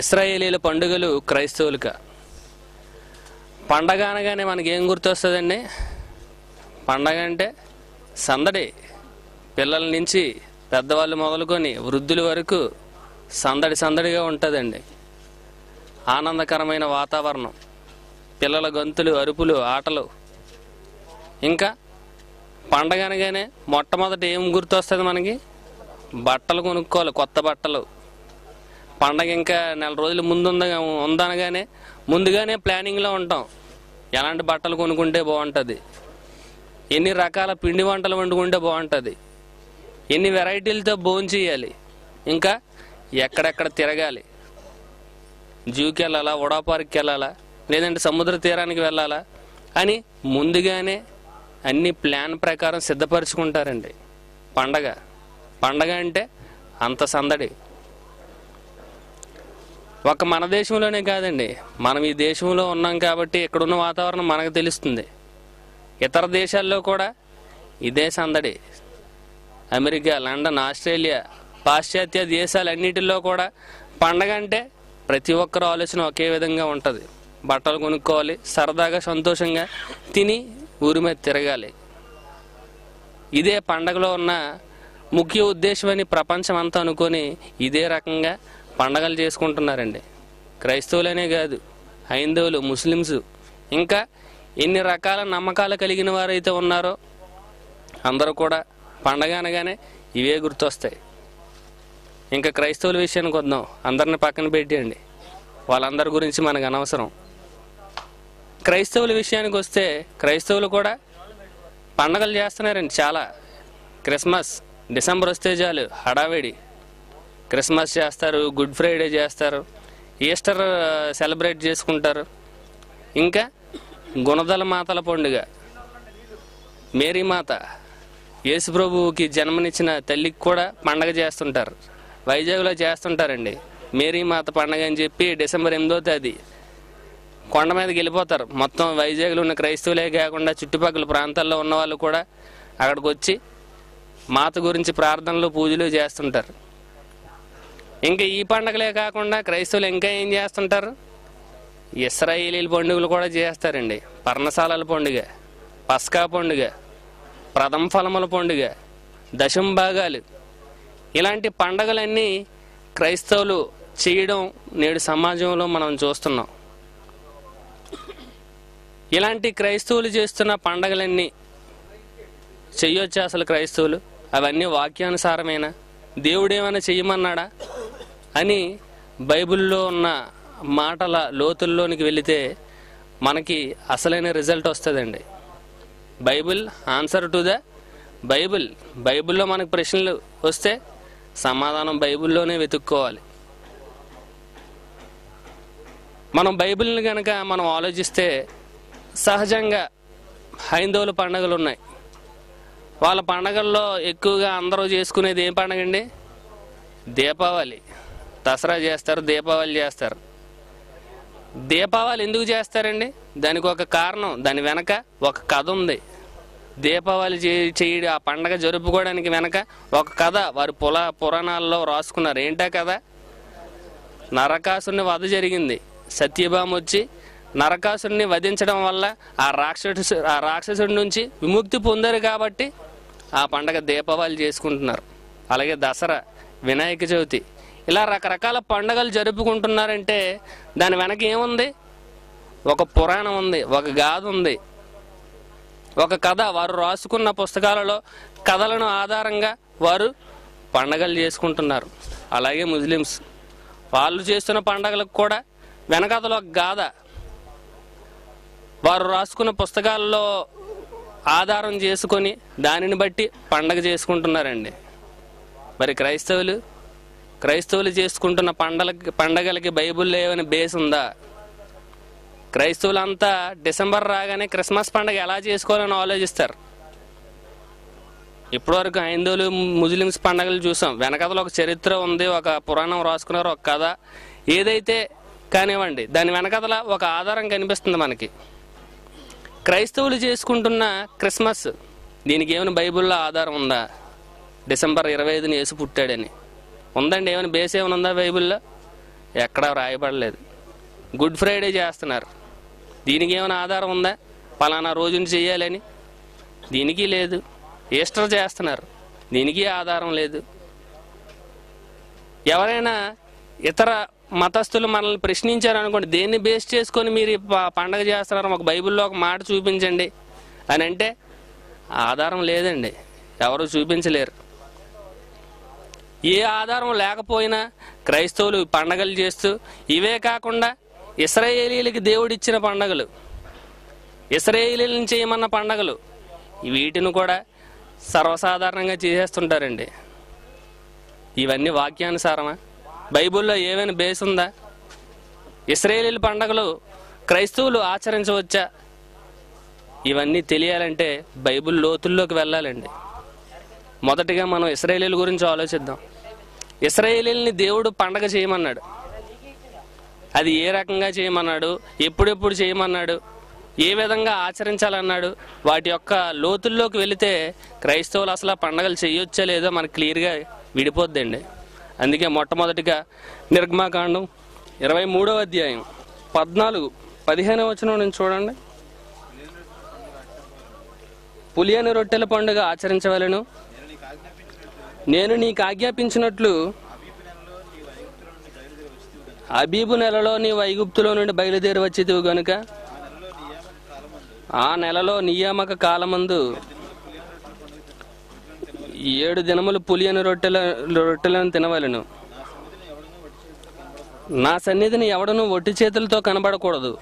ఇశ్రాయేలీల పండుగలు క్రైస్తవులుగా పండగ అనగానే మనకి ఏం గుర్తొస్తుందండి? పండగ అంటే సందడి. పిల్లల నుంచి పెద్దవాళ్ళు మొదలుకొని వృద్ధుల వరకు సందడి సందడిగా ఉంటుందండి. ఆనందకరమైన వాతావరణం, పిల్లల గొంతులు, అరుపులు, ఆటలు. ఇంకా పండగ అనగానే మొట్టమొదట ఏం గుర్తొస్తుంది మనకి? బట్టలు కొనుక్కోవాలి, కొత్త బట్టలు. పండగ ఇంకా 4 రోజులు ఉందనగానే ముందుగానే ప్లానింగ్లో ఉంటాం. ఎలాంటి బట్టలు కొనుక్కుంటే బాగుంటుంది, ఎన్ని రకాల పిండి వంటలు వండుకుంటే బాగుంటుంది, ఎన్ని వెరైటీలతో భోంచేయాలి, ఇంకా ఎక్కడెక్కడ తిరగాలి, జూకి వెళ్ళాలా, వడా పార్క్కి వెళ్ళాలా, లేదంటే సముద్ర తీరానికి వెళ్ళాలా అని ముందుగానే అన్ని ప్లాన్ ప్రకారం సిద్ధపరచుకుంటారండి. పండగ పండగ అంటే అంత సందడి. ఒక మన దేశంలోనే కాదండి, మనం ఈ దేశంలో ఉన్నాం కాబట్టి ఇక్కడున్న వాతావరణం మనకు తెలుస్తుంది. ఇతర దేశాల్లో కూడా ఇదే సందడి. అమెరికా, లండన్, ఆస్ట్రేలియా, పాశ్చాత్య దేశాలన్నిటిలో కూడా పండగ అంటే ప్రతి ఒక్కరు ఆలోచన ఒకే విధంగా ఉంటుంది. బట్టలు కొనుక్కోవాలి, సరదాగా సంతోషంగా తిని ఊరి మీద తిరగాలి. ఇదే పండగలో ఉన్న ముఖ్య ఉద్దేశం అని ప్రపంచం అంతా అనుకొని ఇదే రకంగా పండగలు చేసుకుంటున్నారండి. క్రైస్తవులనే కాదు, హైందవులు, ముస్లిమ్స్, ఇంకా ఎన్ని రకాల నమ్మకాలు కలిగిన వారైతే ఉన్నారో అందరూ కూడా పండగ అనగానే ఇవే గుర్తొస్తాయి. ఇంకా క్రైస్తవుల విషయానికి వద్దాం, అందరిని పక్కన పెట్టేయండి, వాళ్ళందరి గురించి మనకు అనవసరం. క్రైస్తవుల విషయానికి వస్తే క్రైస్తవులు కూడా పండగలు చేస్తున్నారండి చాలా. క్రిస్మస్ డిసెంబర్ వస్తే చాలు హడావిడి. క్రిస్మస్ చేస్తారు, గుడ్ ఫ్రైడే చేస్తారు, ఈస్టర్ సెలబ్రేట్ చేసుకుంటారు, ఇంకా గుణదల మాతల పండుగ, మేరీమాత యేసుప్రభువుకి జన్మనిచ్చిన తల్లికి కూడా పండగ చేస్తుంటారు. వైజాగ్లో చేస్తుంటారండి మేరీమాత పండగ అని చెప్పి డిసెంబర్ 8వ తేదీ కొండ మీదకి వెళ్ళిపోతారు. మొత్తం వైజాగ్లో ఉన్న క్రైస్తవులే కాకుండా చుట్టుపక్కల ప్రాంతాల్లో ఉన్న వాళ్ళు కూడా అక్కడికి వచ్చి మాత గురించి ప్రార్థనలు, పూజలు చేస్తుంటారు. ఇంకా ఈ పండగలే కాకుండా క్రైస్తవులు ఇంకా ఏం చేస్తుంటారు? ఇశ్రాయేలీల పండుగలు కూడా చేస్తారండి. పర్ణశాలల పండుగ, పస్కా పండుగ, ప్రథమ ఫలముల పండుగ, దశంభాగాలు, ఇలాంటి పండగలన్నీ క్రైస్తవులు చేయడం నేడు సమాజంలో మనం చూస్తున్నాం. ఇలాంటి క్రైస్తవులు చేస్తున్న పండగలన్నీ చెయ్యొచ్చా అసలు క్రైస్తవులు? అవన్నీ వాక్యానుసారమైన దేవుడేమైనా చెయ్యమన్నాడా అని బైబిల్లో ఉన్న మాటల లోతుల్లోనికి వెళితే మనకి అసలైన రిజల్ట్ వస్తుందండి. Bible answer to the Bible. బైబిల్లో మనకు ప్రశ్నలు వస్తే సమాధానం బైబిల్లోనే వెతుక్కోవాలి. మనం బైబిల్ని కనుక మనం ఆలోచిస్తే సహజంగా హైందవుల పండుగలు ఉన్నాయి. వాళ్ళ పండగల్లో ఎక్కువగా అందరూ చేసుకునేది ఏం పండగ అండి? దీపావళి. దసరా చేస్తారు, దీపావళి చేస్తారు. దీపావళి ఎందుకు చేస్తారండి? దానికి ఒక కారణం, దాని వెనక ఒక కథ ఉంది. దీపావళి చేయడం, ఆ పండగ జరుపుకోవడానికి వెనక ఒక కథ వారు పురాణాల్లో రాసుకున్నారు. ఏంటా కథ? నరకాసుని వధ జరిగింది. సత్యభామ వచ్చి నరకాసుని వధించడం వల్ల ఆ రాక్షసుడి నుంచి విముక్తి పొందారు కాబట్టి ఆ పండగ దీపావళి చేసుకుంటున్నారు. అలాగే దసరా, వినాయక చవితి, ఇలా రకరకాల పండగలు జరుపుకుంటున్నారంటే దాని వెనక ఏముంది? ఒక పురాణం ఉంది, ఒక గాథ ఉంది, ఒక కథ. వారు రాసుకున్న పుస్తకాలలో కథలను ఆధారంగా వారు పండగలు చేసుకుంటున్నారు. అలాగే ముస్లిమ్స్ వాళ్ళు చేస్తున్న పండగలకు కూడా వెనకథలో ఒక గాథ, వారు రాసుకున్న పుస్తకాల్లో ఆధారం చేసుకొని దానిని బట్టి పండగ చేసుకుంటున్నారండి. మరి క్రైస్తవులు చేసుకుంటున్న పండగలకి బైబిల్లో ఏమైనా బేస్ ఉందా? క్రైస్తవులంతా డిసెంబర్ రాగానే క్రిస్మస్ పండగ ఎలా చేసుకోవాలని ఆలోచిస్తారు. ఇప్పటివరకు హైందువులు, ముస్లిమ్స్ పండగలు చూసాం, వెనకథలో ఒక చరిత్ర ఉంది, ఒక పురాణం రాసుకున్నారు, ఒక కథ. ఏదైతే కానివ్వండి, దాని వెనకథల ఒక ఆధారం కనిపిస్తుంది మనకి. క్రైస్తవులు చేసుకుంటున్న క్రిస్మస్, దీనికి ఏమైనా బైబిల్లో ఆధారం ఉందా? డిసెంబర్ 25న యేసు పుట్టాడని ఉందండి. ఏమైనా బేస్ ఏమైనా ఉందా బైబిల్లో? ఎక్కడా రాయబడలేదు. గుడ్ ఫ్రైడే చేస్తున్నారు, దీనికి ఏమైనా ఆధారం ఉందా? పలానా రోజుని చేయాలని దీనికి లేదు. ఈస్టర్ చేస్తున్నారు, దీనికి ఆధారం లేదు. ఎవరైనా ఇతర మతస్థులు మనల్ని ప్రశ్నించారనుకోండి, దేన్ని బేస్ చేసుకొని మీరు పండగ చేస్తున్నారు, మాకు బైబిల్లో ఒక మాట చూపించండి అని అంటే ఆధారం లేదండి, ఎవరు చూపించలేరు. ఏ ఆధారం లేకపోయినా క్రైస్తవులు పండగలు చేస్తూ, ఇవే కాకుండా ఇస్రాయేలీలకి దేవుడిచ్చిన పండగలు, ఇస్రాయేలీలను చేయమన్న పండగలు, వీటిని కూడా సర్వసాధారణంగా చేసేస్తుంటారండి. ఇవన్నీ వాక్యానుసారమా? బైబిల్లో ఏమైనా బేస్ ఉందా? ఇస్రాయేలీల పండగలు క్రైస్తవులు ఆచరించవచ్చా? ఇవన్నీ తెలియాలంటే బైబిల్ లోతుల్లోకి వెళ్ళాలండి. మొదటిగా మనం ఇస్రాయేలీల గురించి ఆలోచిద్దాం. ఇస్రాయేలీల్ని దేవుడు పండగ చేయమన్నాడు. అది ఏ రకంగా చేయమన్నాడు, ఎప్పుడెప్పుడు చేయమన్నాడు, ఏ విధంగా ఆచరించాలన్నాడు, వాటి యొక్క లోతుల్లోకి వెళితే క్రైస్తవులు అసలు పండగలు చేయొచ్చా లేదో మనకు క్లియర్గా విడిపోద్దండి. అందుకే మొట్టమొదటిగా నిర్గమాకాండం 23:14-15 నుంచి చూడండి. పులియని రొట్టెల పండుగ ఆచరించవలను, నేను నీకు ఆజ్ఞాపించినట్లు అబీబు నెలలో నీవు ఐగుప్తులో నుండి బయలుదేరి వచ్చేదివు గనుక ఆ నెలలో నియామక కాలమందు 7 దినములు పులియని రొట్టెలను తినవలను. నా సన్నిధిని ఎవడను ఒట్టి చేతులతో కనబడకూడదు.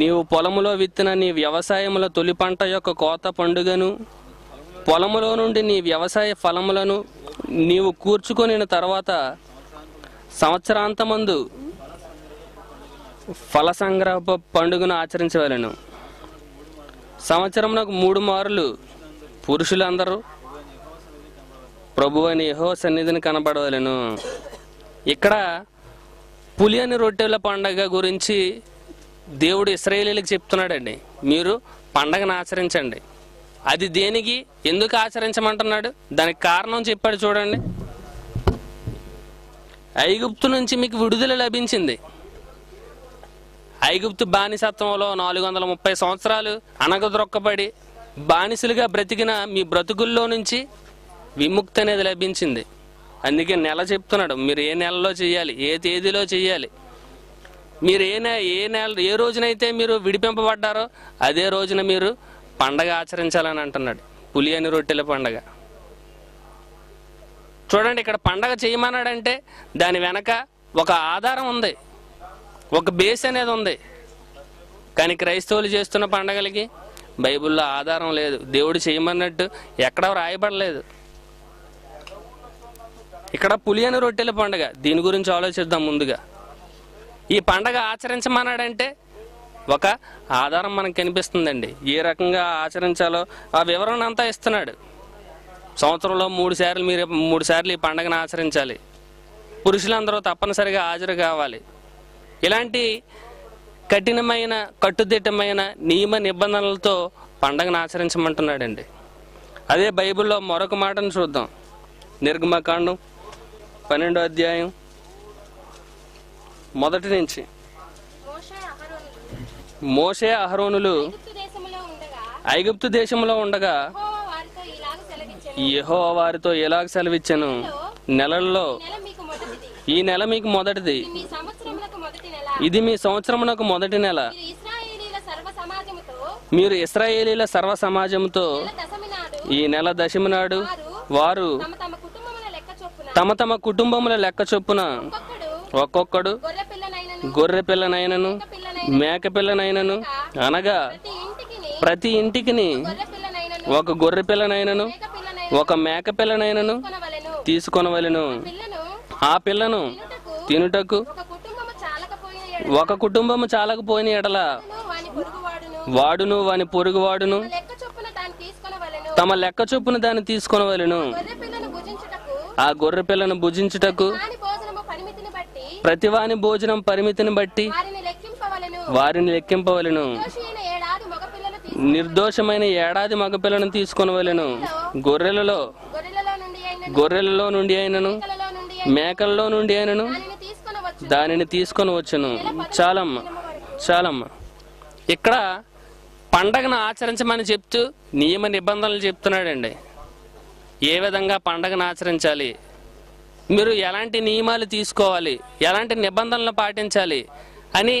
నీవు పొలములో విత్తిన నీ వ్యవసాయముల తొలి పంట యొక్క కోత పండుగను, పొలములో నుండి నీ వ్యవసాయ ఫలములను నీవు కూర్చుకొనిన తర్వాత సంవత్సరాంతమందు ఫల సంగ్రహ పండుగను ఆచరించవలను. సంవత్సరమునకు 3 మార్లు పురుషులందరూ ప్రభువైన యెహోవా సన్నిధిని కనబడవలను. ఇక్కడ పులియని రొట్టెల పండుగ గురించి దేవుడు ఇశ్రాయేలీలకు చెప్తున్నాడండి, మీరు పండగను ఆచరించండి. అది దేనికి, ఎందుకు ఆచరించమంటున్నాడు, దానికి కారణం చెప్పాడు చూడండి. ఐగుప్తు నుంచి మీకు విడుదల లభించింది. ఐగుప్తు బానిసత్వంలో 430 సంవత్సరాలు అనగదొక్కబడి బానిసలుగా బ్రతికిన మీ బ్రతుకుల్లో నుంచి విముక్తి అనేది లభించింది. అందుకే నెల చెప్తున్నాడు, మీరు ఏ నెలలో చేయాలి, ఏ తేదీలో చేయాలి, మీరు ఏ రోజునైతే మీరు విడిపింపబడ్డారో అదే రోజున మీరు పండగ ఆచరించాలని అంటున్నాడు. పులియని రొట్టెల పండగ చూడండి, ఇక్కడ పండగ చేయమన్నాడంటే దాని వెనక ఒక ఆధారం ఉంది, ఒక బేస్ అనేది ఉంది. కానీ క్రైస్తవులు చేస్తున్న పండగలకి బైబిల్లో ఆధారం లేదు, దేవుడు చేయమన్నట్టు ఎక్కడా రాయబడలేదు. ఇక్కడ పులియని రొట్టెల పండగ, దీని గురించి ఆలోచిద్దాం. ముందుగా ఈ పండగ ఆచరించమన్నాడంటే ఒక ఆధారం మనకు కనిపిస్తుందండి. ఏ రకంగా ఆచరించాలో ఆ వివరణ అంతా ఇస్తున్నాడు. సంవత్సరంలో 3 సార్లు మీరు 3 సార్లు ఈ పండగను ఆచరించాలి, పురుషులందరూ తప్పనిసరిగా హాజరు కావాలి, ఇలాంటి కఠినమైన కట్టుదిట్టమైన నియమ నిబంధనలతో పండగను ఆచరించమంటున్నాడండి. అదే బైబిల్లో మరొక మాటను చూద్దాం. నిర్గమకాండం 12:1 నుంచి. మోషే అహరోనులు ఐగుప్తు దేశంలో ఉండగా యెహోవా వారితో ఇలాగ సెలవిచ్చెను, నెలల్లో ఈ నెల మీకు మొదటిది, ఇది మీ సంవత్సరమునకు మొదటి నెల. మీరు ఇశ్రాయేలీల సర్వ సమాజంతో ఈ నెల దశమి నాడు వారు తమ తమ కుటుంబముల లెక్క చొప్పున ఒక్కొక్కడు గొర్రె పిల్లనైనను మేక పిల్లనైనను, అనగా ప్రతి ఇంటికి ఒక గొర్రె పిల్లనైనను ఒక మేక పిల్లనైనను తీసుకొనవలెను. ఆ పిల్లను తినుటకు ఒక కుటుంబము చాలకపోయిన ఎడల వాడును వాని పొరుగువాడును తమ లెక్క చొప్పున దాన్ని తీసుకొనవలెను. ఆ గొర్రె పిల్లను భుజించుటకు ప్రతివాని భోజనం పరిమితిని బట్టి వారిని లెక్కింపవలను. నిర్దోషమైన 7 మగపిల్లను తీసుకొనవలను. గొర్రెలలో నుండి అయినను మేకల్లో నుండి ఆయనను దానిని తీసుకొని వచ్చును. చాలమ్మ చాలమ్మ. ఇక్కడ పండగను ఆచరించమని చెప్తూ నియమ నిబంధనలు చెప్తున్నాడండి. ఏ విధంగా పండగను ఆచరించాలి, మీరు ఎలాంటి నియమాలు తీసుకోవాలి, ఎలాంటి నిబంధనలు పాటించాలి అని,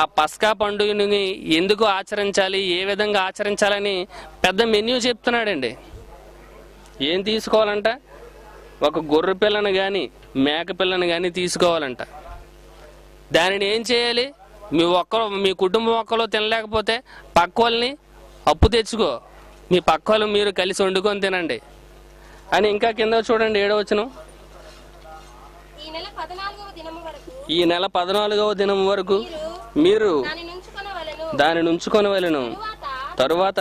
ఆ పస్కా పండుగని ఎందుకు ఆచరించాలి, ఏ విధంగా ఆచరించాలని పెద్ద మెన్యూ చెప్తున్నాడండి. ఏం తీసుకోవాలంట? ఒక గొర్రె పిల్లను కానీ మేక పిల్లను కానీ తీసుకోవాలంట. దానిని ఏం చేయాలి? మీ కుటుంబం ఒక్కలో తినలేకపోతే పక్కోళ్ళని అప్పు తెచ్చుకో, మీ పక్కోళ్ళు మీరు కలిసి వండుకొని తినండి అని. ఇంకా కింద చూడండి 7వ వచనం, ఈ నెల 14వ దినం వరకు మీరు దానిని ఉంచుకొనవలెను. తరువాత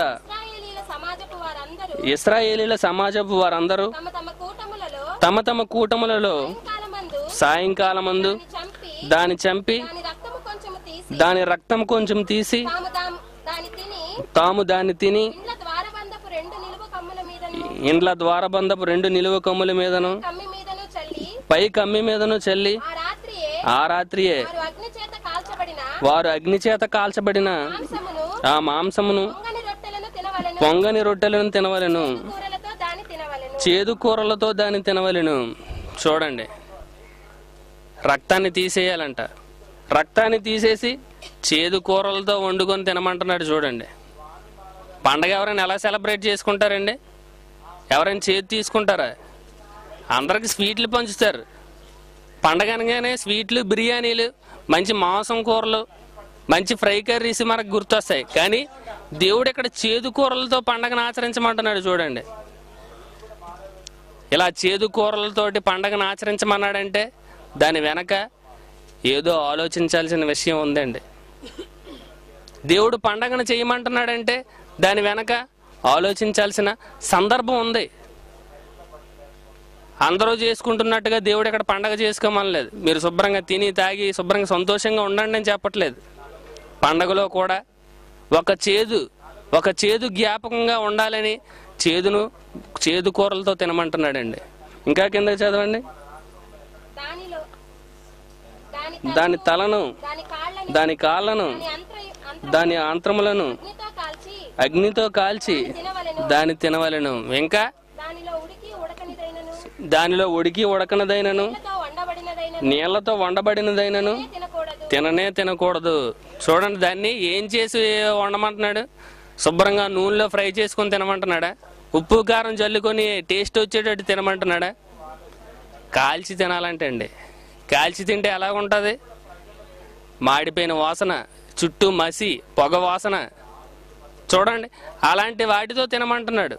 ఇశ్రాయేలీల సమాజపు వారందరూ తమ తమ కూటములలో సాయంకాలమందు దాని చంపి దాని రక్తం కొంచెం తీసి తాము దాన్ని తిని ఇండ్ల ద్వారబంధపు 2 నిలువ కమ్ముల మీదను పై కమ్మి మీదను చల్లి ఆ రాత్రియే వారు అగ్నిచేత కాల్చబడిన ఆ మాంసమును పొంగని రొట్టెలను తినవలెను, చేదు కూరలతో దాన్ని తినవలెను. చూడండి, రక్తాన్ని తీసేయాలంట. రక్తాన్ని తీసేసి చేదు కూరలతో వండుకొని తినమంటున్నాడు. చూడండి, పండగ ఎవరైనా ఎలా సెలబ్రేట్ చేసుకుంటారండి? ఎవరైనా చేదు తీసుకుంటారా? అందరికి స్వీట్లు పంచుతారు. పండగ అనగానే స్వీట్లు, బిర్యానీలు, మంచి మాంసం కూరలు, మంచి ఫ్రై కర్రీస్ మనకు గుర్తొస్తాయి. కానీ దేవుడు ఇక్కడ చేదు కూరలతో పండగను ఆచరించమంటున్నాడు. చూడండి, ఇలా చేదు కూరలతోటి పండగను ఆచరించమన్నాడంటే దాని వెనక ఏదో ఆలోచించాల్సిన విషయం ఉందండి. దేవుడు పండగను చేయమంటున్నాడంటే దాని వెనక ఆలోచించాల్సిన సందర్భం ఉంది. అందరూ చేసుకుంటున్నట్టుగా దేవుడు ఇక్కడ పండగ చేసుకోమనలేదు. మీరు శుభ్రంగా తిని తాగి శుభ్రంగా సంతోషంగా ఉండండి అని చెప్పట్లేదు. పండగలో కూడా ఒక చేదు జ్ఞాపకంగా ఉండాలని చేదు కూరలతో తినమంటున్నాడండి. ఇంకా కిందకి చదవండి. దాని తలను, దాని కాళ్ళను, దాని ఆంత్రములను అగ్నితో కాల్చి దాన్ని తినవలెను. ఇంకా దానిలో ఉడికి ఉడకనదైనను నీళ్లతో వండబడినదైనను తినకూడదు. చూడండి, దాన్ని ఏం చేసి వండమంటున్నాడు? శుభ్రంగా నూనెలో ఫ్రై చేసుకొని తినమంటున్నాడా? ఉప్పు కారం చల్లుకొని టేస్ట్ వచ్చేటట్టు తినమంటున్నాడా? కాల్చి తినాలంటే అండి. కాల్చి తింటే ఎలా ఉంటుంది? మాడిపోయిన వాసన, చుట్టూ మసి, పొగ వాసన. చూడండి, అలాంటి వాటితో తినమంటున్నాడు.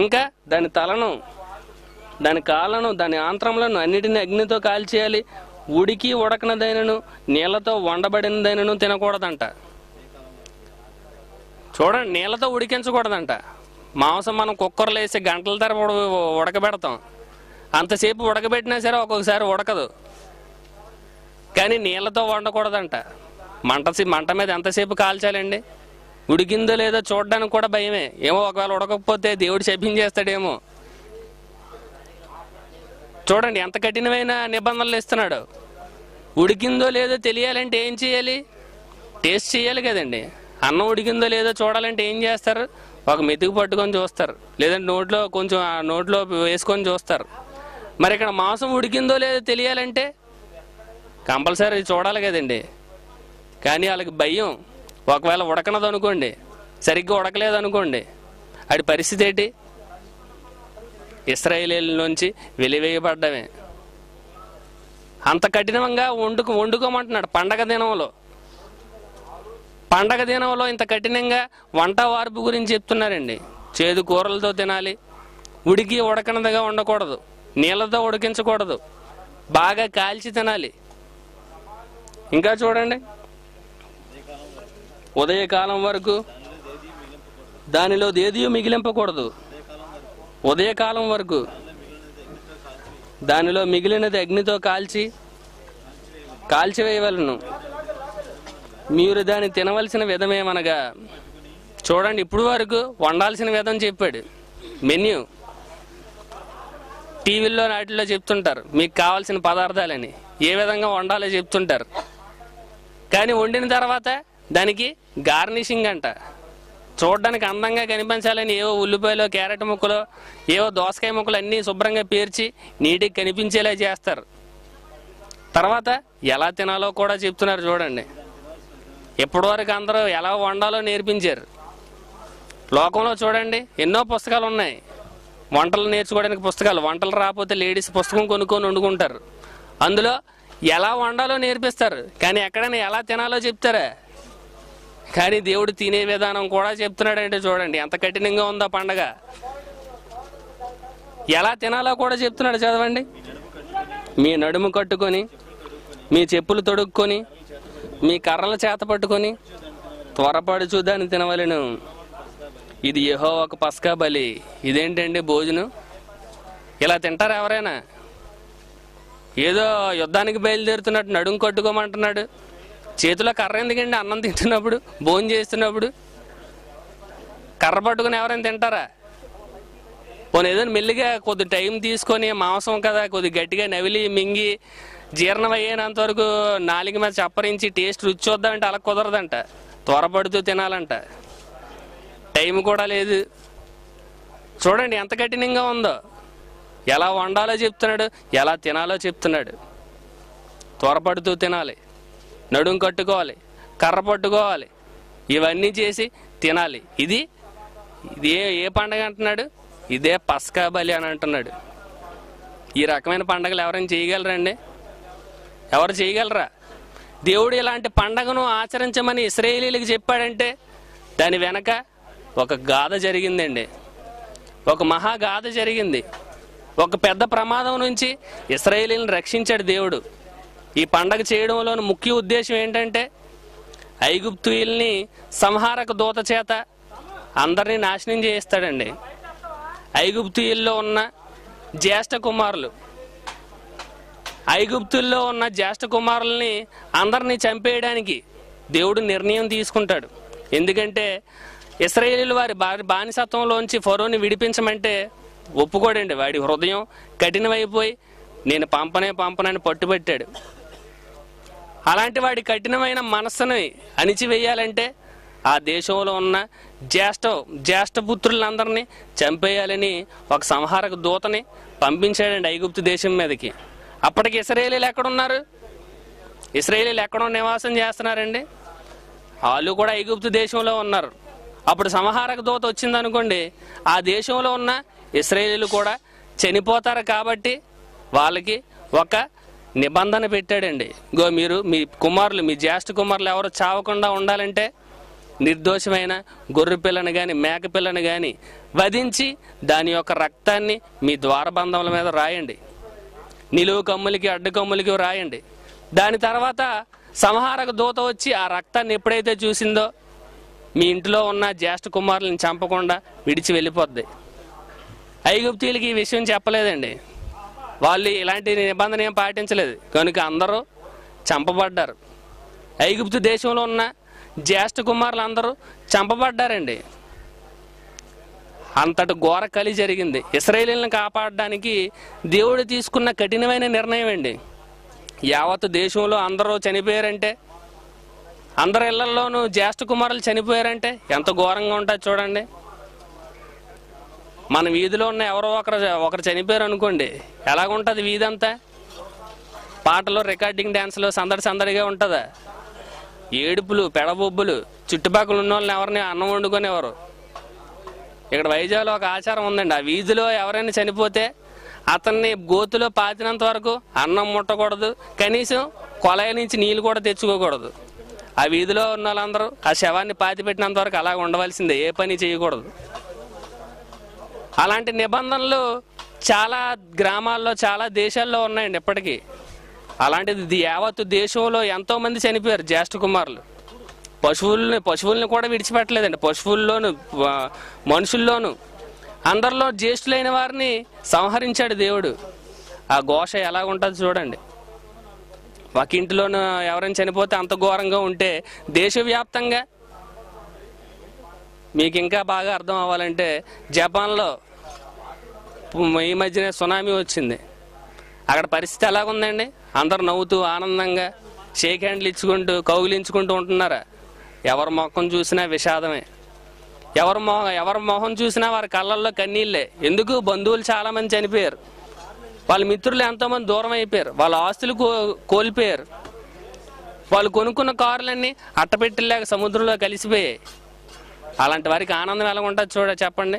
ఇంకా దాని తలను, దాని కాళ్ళను, దాని ఆంత్రములను అన్నిటిని అగ్నితో కాల్చేయాలి. ఉడికి ఉడకనదైనను నీళ్లతో వండబడినదైనను తినకూడదంట. చూడండి, నీళ్లతో ఉడికించకూడదంట. మాంసం మనం కుక్కర్లు వేసి గంటల ధర ఉడకబెడతాం. అంతసేపు ఉడకబెట్టినా సరే ఒక్కొక్కసారి ఉడకదు. కానీ నీళ్లతో వండకూడదంట. మంట మీద ఎంతసేపు కాల్చాలండి? ఉడికిందో లేదో చూడడానికి కూడా భయమే. ఏమో ఒకవేళ ఉడకపోతే దేవుడు శపించేస్తాడేమో. చూడండి, ఎంత కఠినమైన నిబంధనలు ఇస్తున్నాడు. ఉడికిందో లేదో తెలియాలంటే ఏం చేయాలి? టేస్ట్ చేయాలి కదండి. అన్నం ఉడికిందో లేదో చూడాలంటే ఏం చేస్తారు? ఒక మెతుకు పట్టుకొని చూస్తారు, లేదంటే నోట్లో వేసుకొని చూస్తారు. మరి ఇక్కడ మాంసం ఉడికిందో లేదో తెలియాలంటే కంపల్సరీ చూడాలి కదండి. కానీ వాళ్ళకి భయం. ఒకవేళ ఉడకనదు అనుకోండి, సరిగ్గా ఉడకలేదు అనుకోండి, వాడి పరిస్థితి ఏంటి? ఇశ్రాయేలీయుల నుంచి వెలివేయబడ్డమే. అంత కఠినంగా వండుకోమంటున్నాడు పండగ దినంలో. పండగ దినంలో ఇంత కఠినంగా వంట వార్పు గురించి చెప్తున్నారండి. చేదు కూరలతో తినాలి, ఉడికి ఉడకనదిగా ఉండకూడదు, నీళ్ళతో ఉడికించకూడదు, బాగా కాల్చి తినాలి. ఇంకా చూడండి, ఉదయకాలం వరకు దానిలో దేదీ మిగిలింపకూడదు. ఉదయకాలం వరకు దానిలో మిగిలినది అగ్నితో కాల్చివేయవలను. మీరు దాన్ని తినవలసిన విధమేమనగా, చూడండి, ఇప్పుడు వరకు వండాల్సిన విధం చెప్పాడు, మెన్యూ. టీవీల్లో నాటిల్లో చెప్తుంటారు మీకు కావాల్సిన పదార్థాలని ఏ విధంగా వండాలో చెప్తుంటారు. కానీ వండిన తర్వాత దానికి గార్నిషింగ్ అంట. చూడడానికి అందంగా కనిపించాలని ఏవో ఉల్లిపాయలో క్యారెట్ ముక్కలో ఏవో దోసకాయ ముక్కలు అన్నీ శుభ్రంగా పేర్చి నీటికి కనిపించేలా చేస్తారు. తర్వాత ఎలా తినాలో కూడా చెప్తున్నారు. చూడండి, ఇప్పటివరకు అందరూ ఎలా వండాలో నేర్పించారు. లోకంలో చూడండి ఎన్నో పుస్తకాలు ఉన్నాయి వంటలు నేర్చుకోవడానికి. పుస్తకాలు వంటలు రాకపోతే లేడీస్ పుస్తకం కొనుక్కొని వండుకుంటారు. అందులో ఎలా వండాలో నేర్పిస్తారు కానీ ఎక్కడైనా ఎలా తినాలో చెప్తారా? కానీ దేవుడు తినే విధానం కూడా చెప్తున్నాడంటే చూడండి ఎంత కఠినంగా ఉందా పండగ. ఎలా తినాలో కూడా చెప్తున్నాడు. చదవండి, మీ నడుము కట్టుకొని, మీ చెప్పులు తొడుక్కొని, మీ కర్రల చేత పట్టుకొని త్వరపడుచు దాన్ని తినవలెను. ఇది యెహోవా ఒక పస్కా బలి. ఇదేంటండి భోజనం? ఇలా తింటారు ఎవరైనా? ఏదో యుద్ధానికి బయలుదేరుతున్నట్టు నడుము కట్టుకోమంటున్నాడు. చేతిలో కర్ర ఎందుకండి? అన్నం తింటున్నప్పుడు, భోజనం చేస్తున్నప్పుడు కర్ర పట్టుకుని ఎవరైనా తింటారా? పోనీ ఏదో మెల్లిగా కొద్ది టైం తీసుకొని, మాంసం కదా కొద్ది గట్టిగా నవిలి మింగి జీర్ణమయ్యేంత వరకు నాలుగు మీద చప్పరించి టేస్ట్ రుచి చూద్దామంటే అలా కుదరదంట. త్వరపడుతూ తినాలంట. టైం కూడా లేదు. చూడండి ఎంత కఠినంగా ఉందో. ఎలా వండాలో చెప్తున్నాడు, ఎలా తినాలో చెప్తున్నాడు. త్వరపడుతూ తినాలి, నడుం కట్టుకోవాలి, కర్ర పట్టుకోవాలి, ఇవన్నీ చేసి తినాలి. ఇది ఏ పండగ అంటున్నాడు? ఇదే పస్కా బలి అని అంటున్నాడు. ఈ రకమైన పండగలు ఎవరైనా చేయగలరండి? ఎవరు చేయగలరా? దేవుడు ఇలాంటి పండగను ఆచరించమని ఇశ్రాయేలీలకు చెప్పాడంటే దాని వెనక ఒక గాథ జరిగిందండి. ఒక మహాగాథ జరిగింది. ఒక పెద్ద ప్రమాదం నుంచి ఇశ్రాయేలీలను రక్షించాడు దేవుడు. ఈ పండగ చేయడంలోని ముఖ్య ఉద్దేశం ఏంటంటే ఐగుప్తీయుల్ని సంహారక దూత చేత అందరినీ నాశనం చేయిస్తాడండి. ఐగుప్తీయుల్లో ఉన్న జ్యేష్ఠ కుమారులు, ఐగుప్తుల్లో ఉన్న జ్యేష్ఠ కుమారుల్ని అందరినీ చంపేయడానికి దేవుడు నిర్ణయం తీసుకుంటాడు. ఎందుకంటే ఇశ్రాయేలీలు వారి బానిసత్వంలోంచి ఫరోని విడిపించమంటే ఒప్పుకోడండి. వాడి హృదయం కఠినమైపోయి నేను పంపనని పట్టుబట్టాడు. అలాంటి వాడి కఠినమైన మనస్సుని అణిచివేయాలంటే ఆ దేశంలో ఉన్న జ్యేష్ఠపుత్రులందరినీ చంపేయాలని ఒక సంహారక దూతని పంపించాడండి ఐగుప్తు దేశం మీదకి. అప్పటికి ఇశ్రాయేలీలు ఎక్కడున్నారు? ఇశ్రాయేలీలు ఎక్కడో నివాసం చేస్తున్నారండి. వాళ్ళు కూడా ఐగుప్తు దేశంలో ఉన్నారు. అప్పుడు సంహారక దూత వచ్చిందనుకోండి, ఆ దేశంలో ఉన్న ఇశ్రాయేలీలు కూడా చనిపోతారు. కాబట్టి వాళ్ళకి ఒక నిబంధన పెట్టాడండి. గో మీరు మీ కుమారులు, మీ జ్యేష్ఠ కుమారులు ఎవరు చావకుండా ఉండాలంటే నిర్దోషమైన గొర్రె పిల్లను కానీ మేక పిల్లను కానీ వధించి దాని యొక్క రక్తాన్ని మీ ద్వారబంధముల మీద రాయండి. నిలువు కమ్ములకి అడ్డుకమ్ములకి రాయండి. దాని తర్వాత సంహారక దూత వచ్చి ఆ రక్తాన్ని ఎప్పుడైతే చూసిందో మీ ఇంట్లో ఉన్న జ్యేష్ఠ కుమారులను చంపకుండా విడిచి వెళ్ళిపోద్ది. ఐగుప్తీయులకి ఈ విషయం చెప్పలేదండి. వాళ్ళు ఇలాంటి నిబంధన ఏం పాటించలేదు. కనుక అందరూ చంపబడ్డారు. ఐగుప్తు దేశంలో ఉన్న జ్యేష్ఠ కుమారులు అందరూ చంపబడ్డారండి. అంతటి ఘోర కలి జరిగింది. ఇశ్రాయేలీలను కాపాడడానికి దేవుడు తీసుకున్న కఠినమైన నిర్ణయం అండి. యావత్ దేశంలో అందరూ చనిపోయారంటే, అందరి ఇళ్లలోనూ జ్యేష్ఠ కుమారులు చనిపోయారంటే ఎంత ఘోరంగా ఉంటుంది చూడండి. మన వీధిలో ఉన్న ఎవరో ఒకరు చనిపోయారు అనుకోండి, ఎలాగుంటుంది వీధి అంతా? పాటలు, రికార్డింగ్ డ్యాన్స్లు, సందడిగా ఉంటుందా? ఏడుపులు, పెడబొబ్బులు. చుట్టుపక్కల ఉన్న వాళ్ళని ఎవరిని అన్నం వండుకునేవారు. ఇక్కడ వైజాగ్లో ఒక ఆచారం ఉందండి. ఆ వీధిలో ఎవరైనా చనిపోతే అతన్ని గోతులో పాతినంత వరకు అన్నం ముట్టకూడదు, కనీసం కొలాయి నుంచి నీళ్ళు కూడా తెచ్చుకోకూడదు. ఆ వీధిలో ఉన్న వాళ్ళందరూ ఆ శవాన్ని పాతి పెట్టినంత వరకు అలాగ ఉండవలసిందే, ఏ పని చేయకూడదు. అలాంటి నిబంధనలు చాలా గ్రామాల్లో, చాలా దేశాల్లో ఉన్నాయండి ఇప్పటికీ. అలాంటిది యావత్తు దేశంలో ఎంతోమంది చనిపోయారు జ్యేష్ఠ కుమారులు. పశువుల్ని కూడా విడిచిపెట్టలేదండి. పశువుల్లోను, మనుషుల్లోనూ, అందరిలో జ్యేష్ఠులైన వారిని సంహరించాడు దేవుడు. ఆ ఘోష ఎలా ఉంటుంది చూడండి. ఒక ఇంటిలోనూ ఎవరైనా చనిపోతే అంత ఘోరంగా ఉంటే దేశవ్యాప్తంగా మీకు ఇంకా బాగా అర్థం అవ్వాలంటే జపాన్లో ఈ మధ్యనే సునామీ వచ్చింది. అక్కడ పరిస్థితి ఎలాగుందండి? అందరు నవ్వుతూ ఆనందంగా షేక్ హ్యాండ్లు ఇచ్చుకుంటూ కౌగిలించుకుంటూ ఉంటున్నారా? ఎవరి మొఖం చూసినా విషాదమే, ఎవరి మొహం చూసినా వారి కళ్ళల్లో కన్నీళ్ళే. ఎందుకు? బంధువులు చాలామంది చనిపోయారు, వాళ్ళ మిత్రులు ఎంతోమంది దూరం అయిపోయారు, వాళ్ళ ఆస్తులు కోల్పోయారు, వాళ్ళు కొనుక్కున్న కార్లన్నీ అట్టపెట్టిలాగా సముద్రంలో కలిసిపోయాయి. అలాంటి వారికి ఆనందం ఎలాగుంటుంది చూడ చెప్పండి.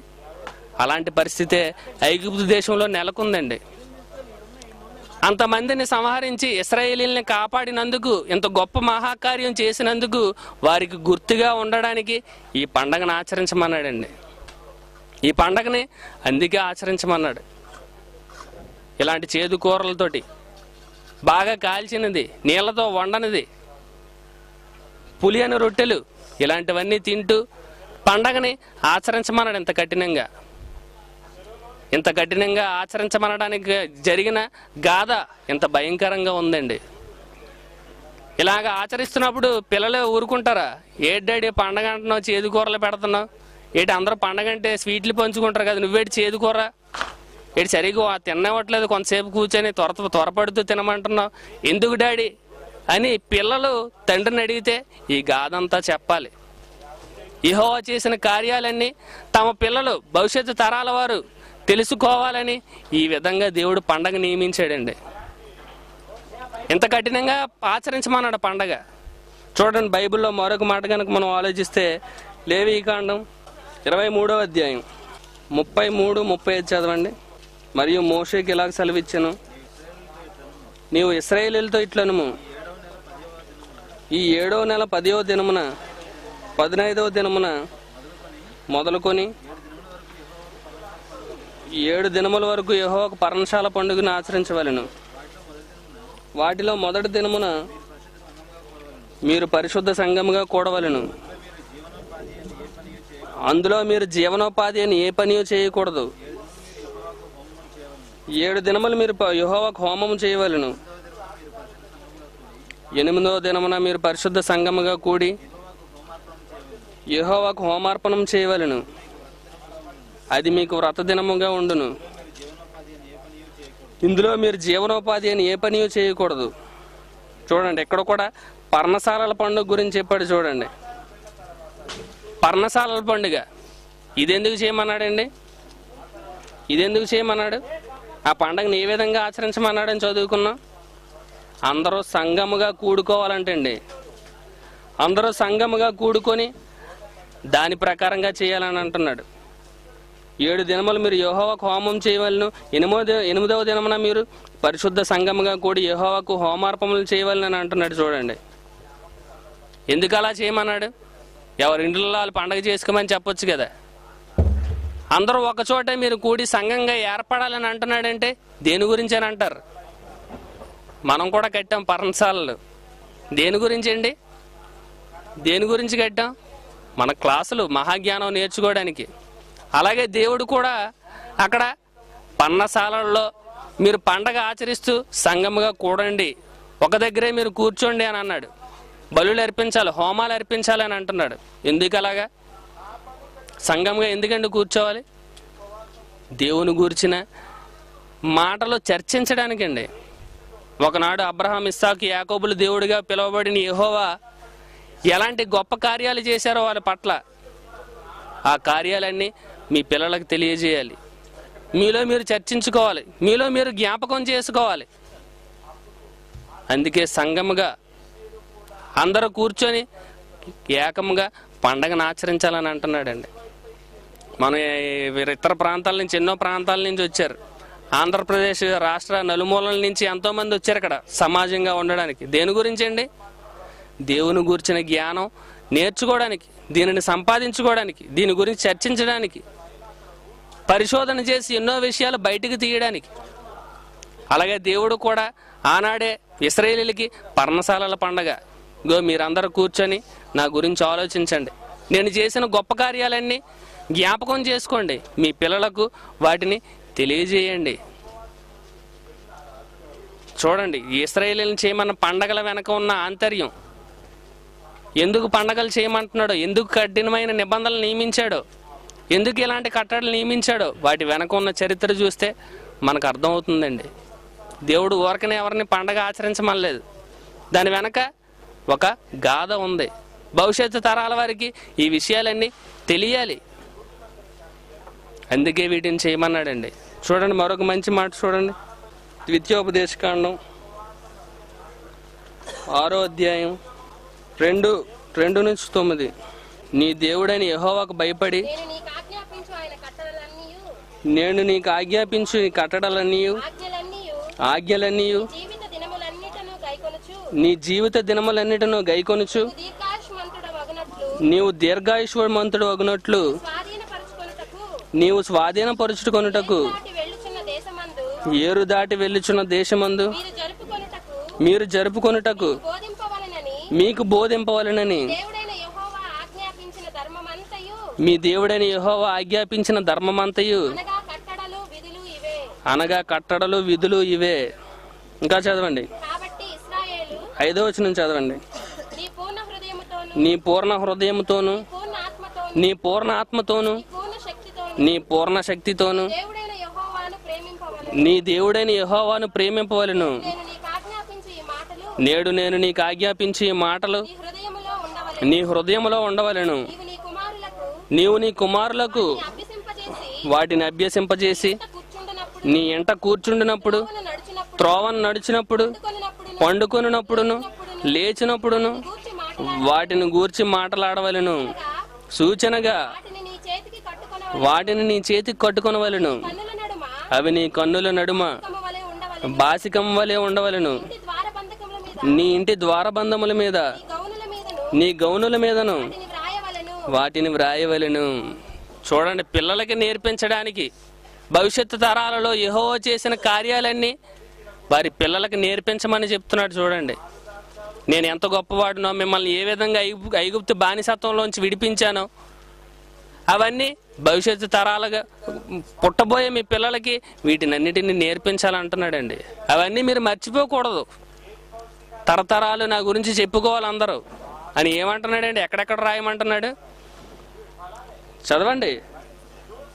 అలాంటి పరిస్థితే ఐగుప్తు దేశంలో నెలకొందండి. అంతమందిని సంహరించి ఇశ్రాయేలీల్ని కాపాడినందుకు, ఇంత గొప్ప మహాకార్యం చేసినందుకు వారికి గుర్తుగా ఉండడానికి ఈ పండగను ఆచరించమన్నాడండి. ఈ పండగని అందుకే ఆచరించమన్నాడు. ఇలాంటి చేదు కూరలతోటి, బాగా కాల్చినది, నీళ్లతో వండనిది, పులియని రొట్టెలు, ఇలాంటివన్నీ తింటూ పండగని ఆచరించమన్నాడు. ఇంత కఠినంగా ఆచరించమనడానికి జరిగిన గాథ ఎంత భయంకరంగా ఉందండి. ఇలాగ ఆచరిస్తున్నప్పుడు పిల్లలే ఊరుకుంటారా? ఏడ్డాడి పండగ అంటున్నావు, చేదు కూరలు పెడుతున్నావు, ఏటి అందరూ పండగ అంటే స్వీట్లు పంచుకుంటారు కదా, నువ్వేటి చేదు కూర, ఏటి సరిగ్గా తినవట్లేదు, కొంతసేపు కూర్చొని త్వరపడుతూ తినమంటున్నావు ఎందుకు డాడీ అని పిల్లలు తండ్రిని అడిగితే ఈ గాథ అంతా చెప్పాలి. యెహోవా చేసిన కార్యాలన్నీ తమ పిల్లలు, భవిష్యత్తు తరాల వారు తెలుసుకోవాలని ఈ విధంగా దేవుడు పండగ నియమించాడండి. ఎంత కఠినంగా ఆచరించమన్నాడు పండగ. చూడండి, బైబిల్లో మరొక మాట కనుక మనం ఆలోచిస్తే లేవీకాండం 23వ అధ్యాయం 33-35 చదవండి. మరియు మోషేకి ఇలాగ సెలవిచ్చాను, నీవు ఇశ్రాయేలీయులతో ఇట్లనుము, ఈ 7వ నెల 10వ దినమున 15వ దినమున మొదలుకొని 7 దినముల వరకు యెహోవాకు పర్ణశాల పండుగను ఆచరించవలెను. వాటిలో మొదటి దినమున మీరు పరిశుద్ధ సంఘముగా కూడవలెను. అందులో మీరు జీవనోపాధి అని ఏ పనియూ చేయకూడదు. 7 దినములు మీరు యెహోవాకు హోమము చేయవలెను. 8వ దినమున మీరు పరిశుద్ధ సంఘముగా కూడి యెహోవాకు హోమార్పణం చేయవలెను. అది మీకు వ్రత దినముగా ఉండును. ఇందులో మీరు జీవనోపాధి అని ఏ పనియూ చేయకూడదు. చూడండి, ఇక్కడ కూడా పర్ణశాలల పండుగ గురించి చెప్పాడు. చూడండి, పర్ణశాలల పండుగ ఇదెందుకు చేయమన్నాడు? ఆ పండుగను ఏ విధంగా ఆచరించమన్నాడని చదువుకున్నాం. అందరూ సంఘముగా కూడుకోవాలంటండి. అందరూ సంఘముగా కూడుకొని దాని ప్రకారంగా చేయాలని అంటున్నాడు. 7 దినములు మీరు యెహోవాకు హోమం చేయవలను. 8వ దినమున మీరు పరిశుద్ధ సంఘముగా కూడి యెహోవాకు హోమార్పణలు చేయవలను అని అంటున్నాడు. చూడండి, ఎందుకు అలా చేయమన్నాడు? ఎవరింట్లో వాళ్ళు పండగ చేసుకోమని చెప్పొచ్చు కదా. అందరూ ఒకచోటే మీరు కూడి సంఘంగా ఏర్పడాలని అంటున్నాడంటే దేని గురించి అని అంటారు. మనం కూడా కట్టాం పర్ణశాలలు. దేని గురించి అండి? దేని గురించి కట్టాం? మన క్లాసులు మహాజ్ఞానం నేర్చుకోవడానికి. అలాగే దేవుడు కూడా అక్కడ పర్ణశాలల్లో మీరు పండగ ఆచరిస్తూ సంఘముగా కూడండి, ఒక దగ్గరే మీరు కూర్చోండి అని అన్నాడు. బలులు అర్పించాలి, హోమాలు అర్పించాలి అని అంటున్నాడు. ఎందుకు అలాగా సంఘంగా ఎందుకండి కూర్చోవాలి? దేవుని గురించిన మాటలు చర్చించడానికండి. ఒకనాడు అబ్రహాం, ఇస్సాకు, యాకోబులు దేవుడిగా పిలువబడిన యెహోవా ఎలాంటి గొప్ప కార్యాలు చేశారో వాళ్ళ పట్ల, ఆ కార్యాలన్నీ మీ పిల్లలకు తెలియజేయాలి. మీలో మీరు చర్చించుకోవాలి, మీలో మీరు జ్ఞాపకం చేసుకోవాలి. అందుకే సంఘముగా అందరూ కూర్చొని ఏకముగా పండగను ఆచరించాలని అంటున్నాడండి. మన ఇతర ప్రాంతాల నుంచి, ఎన్నో ప్రాంతాల నుంచి వచ్చారు. ఆంధ్రప్రదేశ్ రాష్ట్ర నలుమూలల నుంచి ఎంతోమంది వచ్చారు ఇక్కడ సమాజంగా ఉండడానికి. దేని గురించి అండి? దేవుని గురించిన జ్ఞానం నేర్చుకోవడానికి, దీనిని సంపాదించుకోవడానికి, దీని గురించి చర్చించడానికి, పరిశోధన చేసి ఎన్నో విషయాలు బయటకు తీయడానికి. అలాగే దేవుడు కూడా ఆనాడే ఇశ్రాయేలీయులకి పర్ణశాలల పండగ, ఇగో మీరందరూ కూర్చొని నా గురించి ఆలోచించండి, నేను చేసిన గొప్ప కార్యాలన్నీ జ్ఞాపకం చేసుకోండి, మీ పిల్లలకు వాటిని తెలియజేయండి. చూడండి, ఇశ్రాయేలీయులను చేయమన్న పండగల వెనక ఉన్న ఆంతర్యం, ఎందుకు పండగలు చేయమంటున్నాడో, ఎందుకు కఠినమైన నిబంధనలు నియమించాడో, ఎందుకు ఇలాంటి కట్టడలు నియమించాడు? వాటి వెనక ఉన్న చరిత్ర చూస్తే మనకు అర్థమవుతుందండి. దేవుడు ఊరకనే ఎవరిని పండగ ఆచరించమనలేదు. దాని వెనక ఒక గాథ ఉంది. భవిష్యత్తు తరాల వారికి ఈ విషయాలన్నీ తెలియాలి, అందుకే వీటిని చేయమన్నాడండి. చూడండి మరొక మంచి మాట చూడండి, ద్వితీయోపదేశకాండం 6వ అధ్యాయం 2 నుంచి 9. నీ దేవుడని యెహోవాకు భయపడి నేను నీకు ఆజ్ఞాపించు నీ కట్టడలన్నీ ఆజ్ఞలన్నీ నీ జీవిత దినములన్నిటిను గైకొనుచు నీవు దీర్ఘాయుష్మంతుడు అగునట్లు నీవు స్వాధీనపరుచుకొనుటకు ఏరు దాటి వెళ్ళుచున్న దేశమందు మీరు జరుపుకొనుటకు మీకు బోధింపవలెనని మీ దేవుడైన యెహోవా ఆజ్ఞాపించిన ధర్మమంతయు అనగా కట్టడలు విధులు ఇవే. ఇంకా చదవండి, 5వ వచనం చదవండి. నీ పూర్ణ హృదయముతోను నీ పూర్ణ ఆత్మతోను నీ పూర్ణ శక్తితోను నీ దేవుడైన యెహోవాను ప్రేమింపవలెను. నేడు నేను నీకు ఆజ్ఞాపించి ఈ మాటలు నీ హృదయములో ఉండవలెను. నీవు నీ కుమారులకు వాటిని అభ్యసింపజేసి నీ ఇంట కూర్చుండినప్పుడు త్రోవను నడిచినప్పుడు పండుకొనినప్పుడును లేచినప్పుడును వాటిని గూర్చి మాట్లాడవలెను. సూచనగా వాటిని నీ చేతికి కట్టుకొనవలెను. అవి నీ కన్నుల నడుమ బాసికం వలె ఉండవలెను. నీ ఇంటి ద్వారబంధముల మీద నీ గౌనుల మీదను వాటిని వ్రాయవలెను. చూడండి, పిల్లలకి నేర్పించడానికి, భవిష్యత్తు తరాలలో యెహోవా చేసిన కార్యాలన్నీ వారి పిల్లలకి నేర్పించమని చెప్తున్నాడు. చూడండి, నేను ఎంత గొప్పవాడునో, మిమ్మల్ని ఏ విధంగా ఐగుప్తు బానిసత్వంలోంచి విడిపించానో అవన్నీ భవిష్యత్తు తరాలుగా పుట్టబోయే మీ పిల్లలకి వీటినన్నిటినీ నేర్పించాలంటున్నాడండి. అవన్నీ మీరు మర్చిపోకూడదు, తరతరాలు నా గురించి చెప్పుకోవాలి అందరూ అని ఏమంటున్నాడండి? ఎక్కడెక్కడ రాయమంటున్నాడు? చదవండి,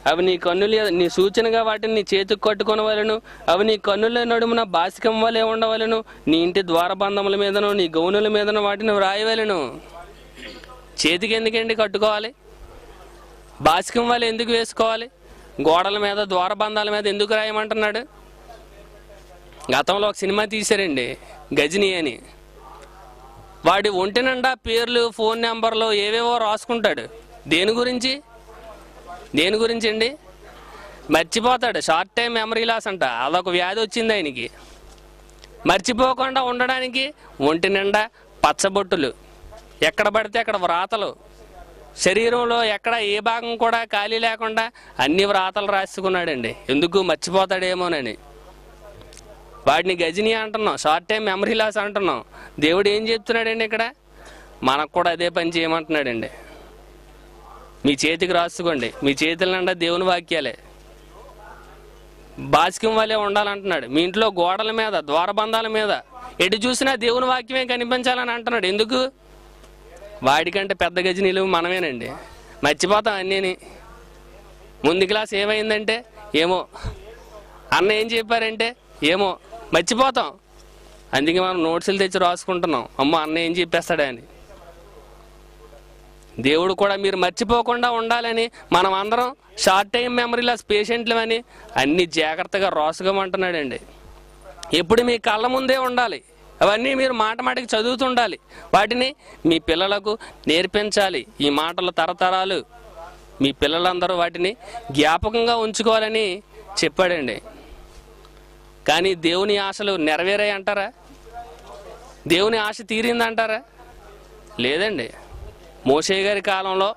అవి నీ కన్నులు నీ సూచనగా వాటిని నీ చేతికి కట్టుకొనవలెను. అవి నీ కన్నుల నడుమున బాసికం వలె ఉండవలను. నీ ఇంటి ద్వారబంధముల మీదను నీ గౌనుల మీదను వాటిని వ్రాయవలను. చేతికి ఎందుకండి కట్టుకోవాలి? బాసికం వలె ఎందుకు వేసుకోవాలి? గోడల మీద ద్వారబంధాల మీద ఎందుకు రాయమంటున్నాడు? గతంలో ఒక సినిమా తీశారండి, గజనీ అని. వాడి ఒంటి నిండా పేర్లు ఫోన్ నెంబర్లు ఏవేవో రాసుకుంటాడు. దేని గురించి? దేని గురించి అండి? మర్చిపోతాడు. షార్ట్ టైం మెమరీ లాస్ అంట, అదొక వ్యాధి వచ్చింది ఆయనకి. మర్చిపోకుండా ఉండడానికి ఒంటి నిండా పచ్చబొట్టులు, ఎక్కడ పడితే అక్కడ వ్రాతలు, శరీరంలో ఎక్కడ ఏ భాగం కూడా ఖాళీ లేకుండా అన్ని వ్రాతలు రాసుకున్నాడండి. ఎందుకు? మర్చిపోతాడేమోనని. వాడిని గజనీ అంటున్నాం, షార్ట్ టైం మెమరీ లాస్ అంటున్నాం. దేవుడు ఏం చెప్తున్నాడండి ఇక్కడ? మనకు కూడా అదే పని చేయమంటున్నాడండి. మీ చేతికి రాసుకోండి, మీ చేతులంటే దేవుని వాక్యాలే. బాసికం వలె ఉండాలంటున్నాడు. మీ ఇంట్లో గోడల మీద ద్వారబంధాల మీద ఎటు చూసినా దేవుని వాక్యమే కనిపించాలని అంటున్నాడు. ఎందుకు? వాడికంటే పెద్ద గజనీలు మనమేనండి, మర్చిపోతాం అన్నీ. ముందు క్లాస్ ఏమైందంటే ఏమో, అన్న ఏం చెప్పారంటే ఏమో, మర్చిపోతాం. అందుకే మనం నోట్సులు తెచ్చి రాసుకుంటున్నాం, అమ్మ అన్న ఏం చెప్పేస్తాడని. దేవుడు కూడా మీరు మర్చిపోకుండా ఉండాలని, మనం అందరం షార్ట్ టైం మెమరీలా పేషెంట్లు అని అన్ని జాగ్రత్తగా రాసుకోమంటున్నాడండి. ఎప్పుడు మీ కళ్ళ ముందే ఉండాలి, అవన్నీ మీరు మాట మాటికి చదువుతుండాలి, వాటిని మీ పిల్లలకు నేర్పించాలి. ఈ మాటల తరతరాలు మీ పిల్లలందరూ వాటిని జ్ఞాపకంగా ఉంచుకోవాలని చెప్పాడండి. కానీ దేవుని ఆశలు నెరవేరాయి అంటారా? దేవుని ఆశ తీరిందంటారా? లేదండి. మోషే గారి కాలంలో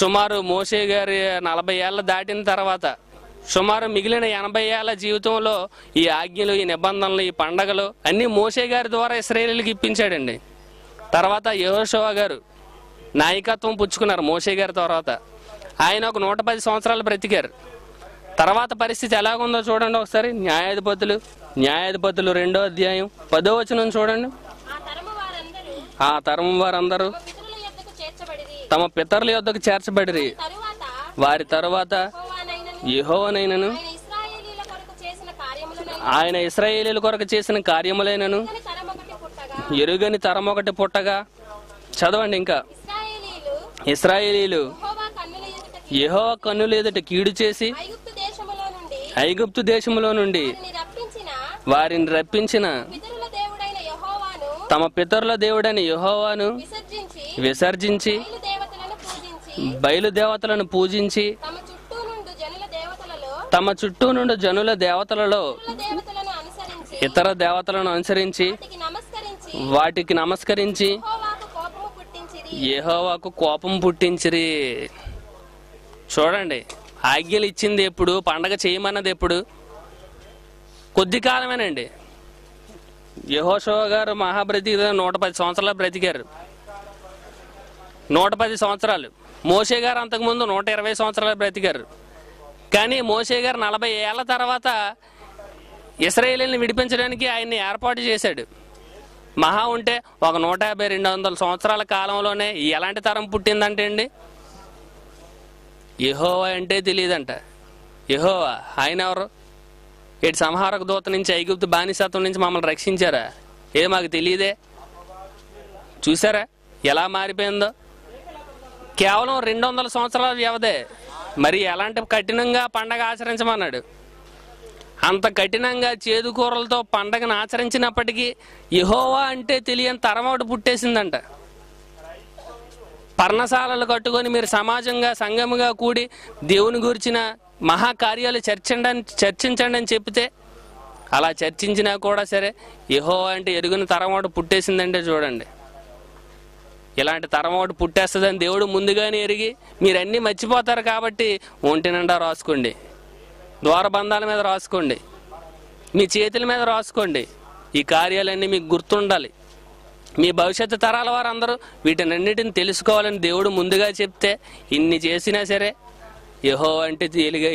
సుమారు మోషే గారి 40 ఏళ్ళు దాటిన తర్వాత సుమారు మిగిలిన 80 ఏళ్ళ జీవితంలో ఈ ఆజ్ఞలు ఈ నిబంధనలు ఈ పండగలు అన్నీ మోషే గారి ద్వారా ఇశ్రాయేలుకి ఇప్పించాడండి. తర్వాత యెహోషువ గారు నాయకత్వం పుచ్చుకున్నారు మోషే గారి తర్వాత. ఆయన ఒక 110 సంవత్సరాలు బ్రతికారు. తర్వాత పరిస్థితి ఎలాగుందో చూడండి ఒకసారి, న్యాయాధిపతులు 2వ అధ్యాయం 10వ వచనం చూడండి. ఆ తరం వారందరూ తమ పితరుల యొద్దకు చేర్చబడిరి, వారి తర్వాత యెహోవానైనను ఆయన ఇశ్రాయేలీయుల కొరకు చేసిన కార్యములైనను ఎరుగని తరం ఒకటి పుట్టగా. చదవండి ఇంకా. ఇశ్రాయేలీయులు యెహోవా కన్నుల ఎదుట కీడు చేసి ఐగుప్తు దేశములో నుండి వారిని రప్పించిన తమ పితరుల దేవుడైన యెహోవాను విసర్జించి బయలుదేవతలను పూజించి తమ చుట్టూ నుండి జనుల దేవతలలో ఇతర దేవతలను అనుసరించి వాటికి నమస్కరించి యెహోవాకు కోపం పుట్టించిరి. చూడండి, ఆజ్ఞలు ఇచ్చింది ఎప్పుడు, పండగ చేయమన్నది ఎప్పుడు, కొద్ది కాలమేనండి. యెహోషువ గారు మహాబ్రతి 110 సంవత్సరాలు బ్రతికారు. 110 సంవత్సరాలు. మోషే గారు అంతకుముందు 120 సంవత్సరాలు బ్రతికారు. కానీ మోషే గారు 40 ఏళ్ల తర్వాత ఇశ్రాయేలుని విడిపించడానికి ఆయన్ని ఏర్పాటు చేశాడు. మహా ఉంటే ఒక 150-200 సంవత్సరాల కాలంలోనే ఎలాంటి తరం పుట్టిందంటే అండి, యెహోవా అంటే తెలియదంట. యెహోవా ఆయన ఎవరు? ఇటు సంహారక దూత నుంచి, ఐగుప్తు బానిసత్వం నుంచి మమ్మల్ని రక్షించారా? ఏ మాకు తెలియదే. చూసారా ఎలా మారిపోయిందో. కేవలం 200 సంవత్సరాల వ్యవధే. మరి ఎలాంటి కఠినంగా పండగ ఆచరించమన్నాడు. అంత కఠినంగా చేదుకూరలతో పండగను ఆచరించినప్పటికీ యెహోవా అంటే తెలియని తరం ఒకటి పుట్టేసిందంట. పర్ణశాలలు కట్టుకొని మీరు సమాజంగా సంఘముగా కూడి దేవుని గురించిన మహాకార్యాలు చర్చించండి అని చెప్తే అలా చర్చించినా కూడా సరే యెహోవా అంటే ఎరుగని తరం ఒకటి పుట్టేసిందంటే చూడండి. ఇలాంటి తరం ఒకటి పుట్టేస్తుందని దేవుడు ముందుగానే ఎరిగి మీరన్నీ మర్చిపోతారు కాబట్టి ఒంటి నిండా రాసుకోండి, ద్వారబంధాల మీద రాసుకోండి, మీ చేతుల మీద రాసుకోండి. ఈ కార్యాలన్నీ మీకు గుర్తుండాలి. మీ భవిష్యత్తు తరాల వారందరూ వీటినన్నిటిని తెలుసుకోవాలని దేవుడు ముందుగా చెప్తే ఇన్ని చేసినా సరే యెహోవా అంటే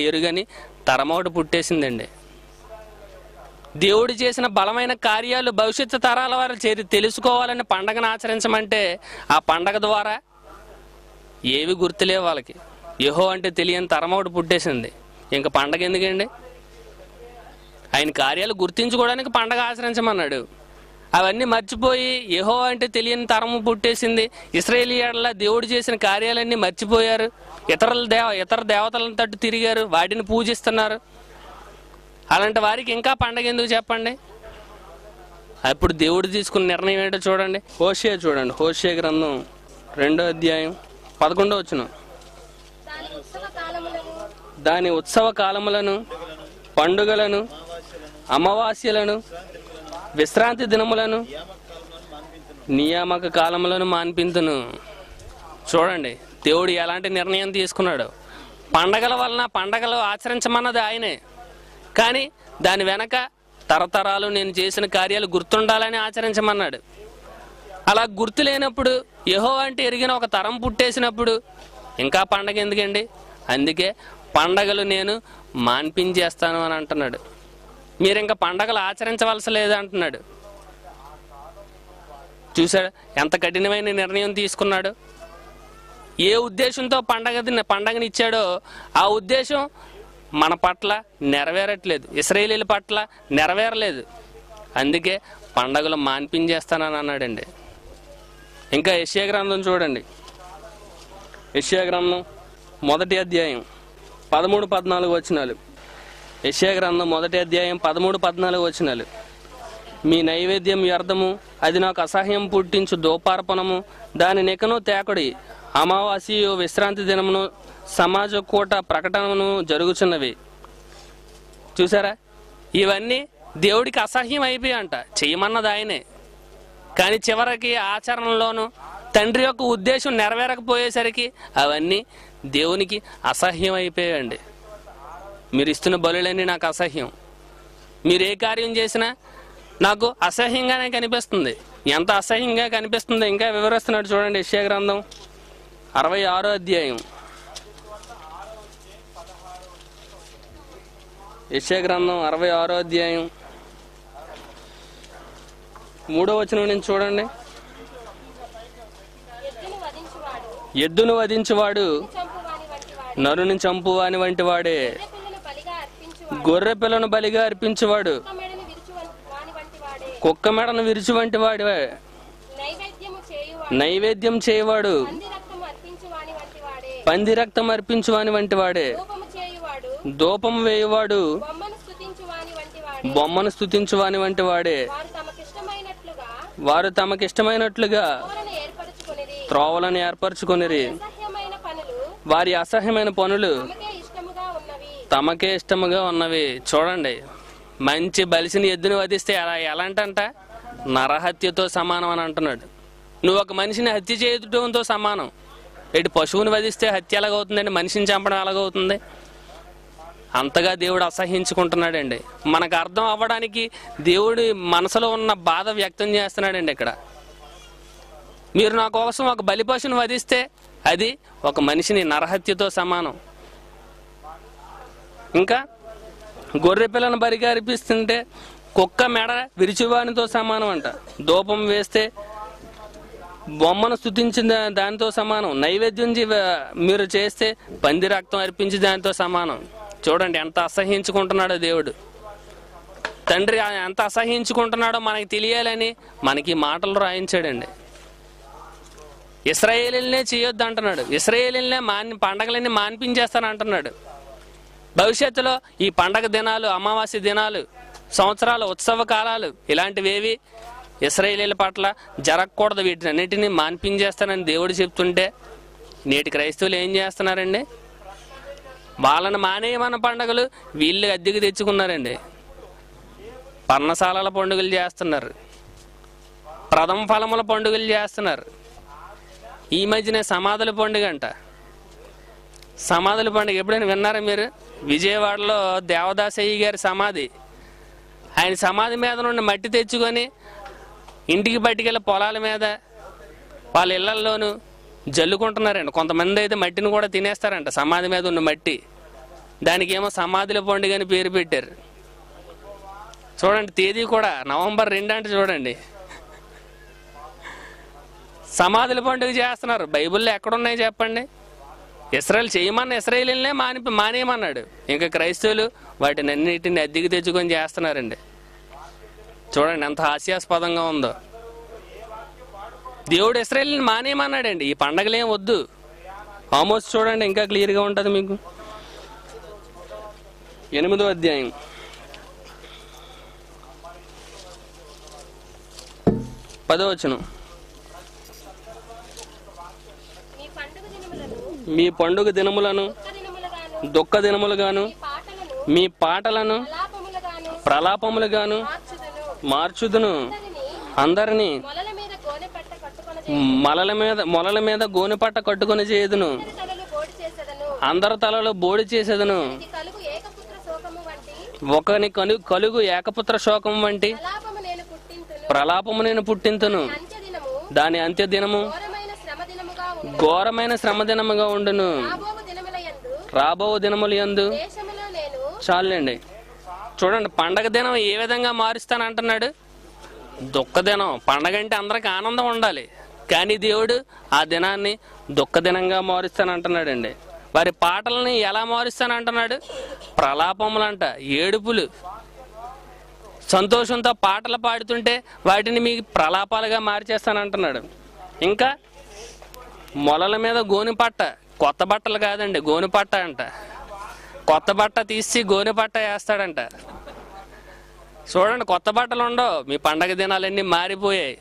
ఎరుగని తరం ఒకటి పుట్టేసిందండి. దేవుడు చేసిన బలమైన కార్యాలు భవిష్యత్తు తరాల వారు తెలుసుకోవాలని పండగను ఆచరించమంటే ఆ పండగ ద్వారా ఏవి గుర్తులేవు వాళ్ళకి. యెహోవా అంటే తెలియని తరం ఒకటి పుట్టేసింది. ఇంకా పండగ ఎందుకండి? ఆయన కార్యాలు గుర్తించుకోవడానికి పండగ ఆచరించమన్నాడు. అవన్నీ మర్చిపోయి యెహోవా అంటే తెలియని తరము పుట్టేసింది. ఇశ్రాయేలీయుల దేవుడు చేసిన కార్యాలన్నీ మర్చిపోయారు. ఇతర దేవతలను తట్టు తిరిగారు, వాటిని పూజిస్తున్నారు. అలాంటి వారికి ఇంకా పండగ ఎందుకు చెప్పండి? అప్పుడు దేవుడు తీసుకున్న నిర్ణయం ఏంటో చూడండి. హోషే చూడండి, హోషే గ్రంథం 2:11 దాని ఉత్సవ కాలములను, పండుగలను, అమావాస్యలను, విశ్రాంతి దినములను, నియామక కాలములను మాన్పింతును. చూడండి, దేవుడు ఎలాంటి నిర్ణయం తీసుకున్నాడు. పండగల వలన పండగలు ఆచరించమన్నది ఆయనే, కానీ దాని వెనక తరతరాలు నేను చేసిన కార్యాలు గుర్తుండాలని ఆచరించమన్నాడు. అలా గుర్తు లేనప్పుడు, యెహోవా అంటే ఎరిగిన ఒక తరం పుట్టేసినప్పుడు ఇంకా పండగ ఎందుకండి? అందుకే పండగలు నేను మాన్పించేస్తాను అని అంటున్నాడు. మీరు ఇంకా పండగలు ఆచరించవలసి లేదు అంటున్నాడు. చూశాడు ఎంత కఠినమైన నిర్ణయం తీసుకున్నాడు. ఏ ఉద్దేశంతో పండగని ఇచ్చాడో ఆ ఉద్దేశం మన పట్ల నెరవేరట్లేదు, ఇశ్రాయేలీల పట్ల నెరవేరలేదు. అందుకే పండగలు మాన్పించేస్తానని అన్నాడండి. ఇంకా యెషయా గ్రంథం చూడండి. యెషయా గ్రంథం 1 13-14 యెషయా గ్రంథం 1:13-14 మీ నైవేద్యం వ్యర్థము, అది నాకు అసహ్యం పుట్టించు దోపార్పణము, దాని నెకను తేకడి, అమావాస్య విశ్రాంతి దినమును, సమాజ కూట ప్రకటనను జరుగుచున్నవి. చూసారా, ఇవన్నీ దేవుడికి అసహ్యం అయిపోయి అంట చేయమన్నది ఆయనే. కానీ చివరికి ఆచరణలోనూ తండ్రి యొక్క ఉద్దేశం నెరవేరకపోయేసరికి అవన్నీ దేవునికి అసహ్యం అయిపోయాయండి. మీరు ఇస్తున్న బలులన్నీ నాకు అసహ్యం, మీరు ఏ కార్యం చేసినా నాకు అసహ్యంగానే కనిపిస్తుంది. ఎంత అసహ్యంగా కనిపిస్తుందో ఇంకా వివరిస్తున్నాడు చూడండి. యెషయా గ్రంథం 66 యెషయా గ్రంథం 66 3 నుంచి చూడండి. ఎద్దును వధించువాడు నరుని చంపువాని వంటి వాడే, గొర్రె పిల్లను బలిగా అర్పించేవాడు, కుక్క మెడను విరిచి వంటి వాడే, నైవేద్యం చేయవాడు, పంది రక్తం అర్పించువాని వంటి వాడే, దూపం వేయువాడు, బొమ్మను స్తుతించువాని వంటి వాడే. వారు తమకిష్టమైనట్లుగా త్రోవలను ఏర్పరచుకొనిరి. వారి అసహ్యమైన పనులు తమకే ఇష్టముగా ఉన్నవి. చూడండి, మంచి బలిసిన ఎద్దును వధిస్తే ఎలాంటంట నరహత్యతో సమానం అని అంటున్నాడు. నువ్వు ఒక మనిషిని హత్య చేయడంతో సమానం. ఎటు పశువుని వధిస్తే హత్య ఎలాగవుతుందండి, మనిషిని చంపడం ఎలాగవుతుంది? అంతగా దేవుడు అసహించుకుంటున్నాడండి. మనకు అర్థం అవ్వడానికి దేవుడి మనసులో ఉన్న బాధ వ్యక్తం చేస్తున్నాడండి. ఇక్కడ మీరు నా కోసం ఒక బలి పశువుని వధిస్తే అది ఒక మనిషిని నరహత్యతో సమానం. ఇంకా గొర్రె పిల్లను బలిగా అర్పిస్తుంటే కుక్క మెడ విరిచివానితో సమానం అంట. దూపం వేస్తే బొమ్మను స్తుతించిన దానితో సమానం. నైవేద్యం మీరు చేస్తే పంది రక్తం అర్పించి దానితో సమానం. చూడండి, ఎంత అసహించుకుంటున్నాడో దేవుడు తండ్రి. ఎంత అసహించుకుంటున్నాడో మనకి తెలియాలని మనకి మాటలు రాయించాడండి. ఇశ్రాయేలీలనే చేయొద్దు అంటున్నాడు. ఇశ్రాయేలీలనే పండగలన్నీ మాన్పించేస్తానంటున్నాడు. భవిష్యత్తులో ఈ పండగ దినాలు, అమావాస్య దినాలు, సంవత్సరాలు, ఉత్సవ కాలాలు ఇలాంటివేవి ఇశ్రాయేలీల పట్ల జరగకూడదు. వీటినన్నిటినీ మాన్పించేస్తానని దేవుడు చెప్తుంటే నేటి క్రైస్తవులు ఏం చేస్తున్నారండి? వాళ్ళని మానేయమన్న పండుగలు వీళ్ళు అద్దెకి తెచ్చుకున్నారండి. పర్ణశాలల పండుగలు చేస్తున్నారు, ప్రథమ ఫలముల పండుగలు చేస్తున్నారు. ఈ మధ్యనే సమాధుల పండుగ అంట. సమాధుల పండుగ ఎప్పుడైనా విన్నారా మీరు? విజయవాడలో దేవదాసయ్య గారి సమాధి, ఆయన సమాధి మీద నుండి మట్టి తెచ్చుకొని ఇంటికి పట్టుకెళ్ళి పొలాల మీద, వాళ్ళ ఇళ్లల్లోనూ జల్లుకుంటున్నారండి. కొంతమంది అయితే మట్టిని కూడా తినేస్తారంట, సమాధి మీద ఉన్న మట్టి. దానికి ఏమో సమాధిలో పండుగ అని పేరు పెట్టారు. చూడండి, తేదీ కూడా నవంబర్ 2 అంటే చూడండి. సమాధుల పండుగ చేస్తున్నారు. బైబిల్లో ఎక్కడున్నాయి చెప్పండి? ఇశ్రాయేలు చేయమన్న ఇశ్రాయేలునే మానేయమన్నాడు. ఇంకా క్రైస్తవులు వాటిని అన్నిటిని అద్దెకి తెచ్చుకొని చేస్తున్నారండి. చూడండి, ఎంత హాస్యాస్పదంగా ఉందో. దేవుడు ఇశ్రాయేలుని మానేయమన్నాడండి, ఈ పండగలేం వద్దు. ఆమోస్ చూడండి, ఇంకా క్లియర్గా ఉంటుంది మీకు. 8వ అధ్యాయం, 10వ వచనం. మీ పండుగ దినములను దుఃఖ దినములుగాను, మీ పాటలను ప్రలాపములుగాను మార్చుదును. అందరినీ మొలల మీద గోనెపట్ట కట్టుకొని చేయదును. అందరి తలలో బోడి చేసేదను. ఒకని కలుగు ఏకపుత్ర శోకం వంటి ప్రలాపము నేను పుట్టింతును. దాని అంత్యదినము ఘోరమైన శ్రమ దినముగా ఉండును. రాబో దినములు యందు చాలండి. చూడండి, పండగ దినం ఏ విధంగా మారుస్తానంటున్నాడు? దుఃఖదినం. పండగ అంటే అందరికి ఆనందం ఉండాలి, కానీ దేవుడు ఆ దినాన్ని దుఃఖదినంగా మారుస్తానంటున్నాడండి. వారి పాటలని ఎలా మారుస్తానంటున్నాడు? ప్రలాపములంట, ఏడుపులు. సంతోషంతో పాటలు పాడుతుంటే వాటిని మీకు ప్రలాపాలుగా మార్చేస్తానంటున్నాడు. ఇంకా మొలల మీద గోనెపట్ట, కొత్త బట్టలు కాదండి, గోనెపట్ట అంట. కొత్త బట్ట తీసి గోనెపట్ట వేస్తాడంట. చూడండి, కొత్త బట్టలు ఉండవు, మీ పండగ దినాలన్నీ మారిపోయాయి.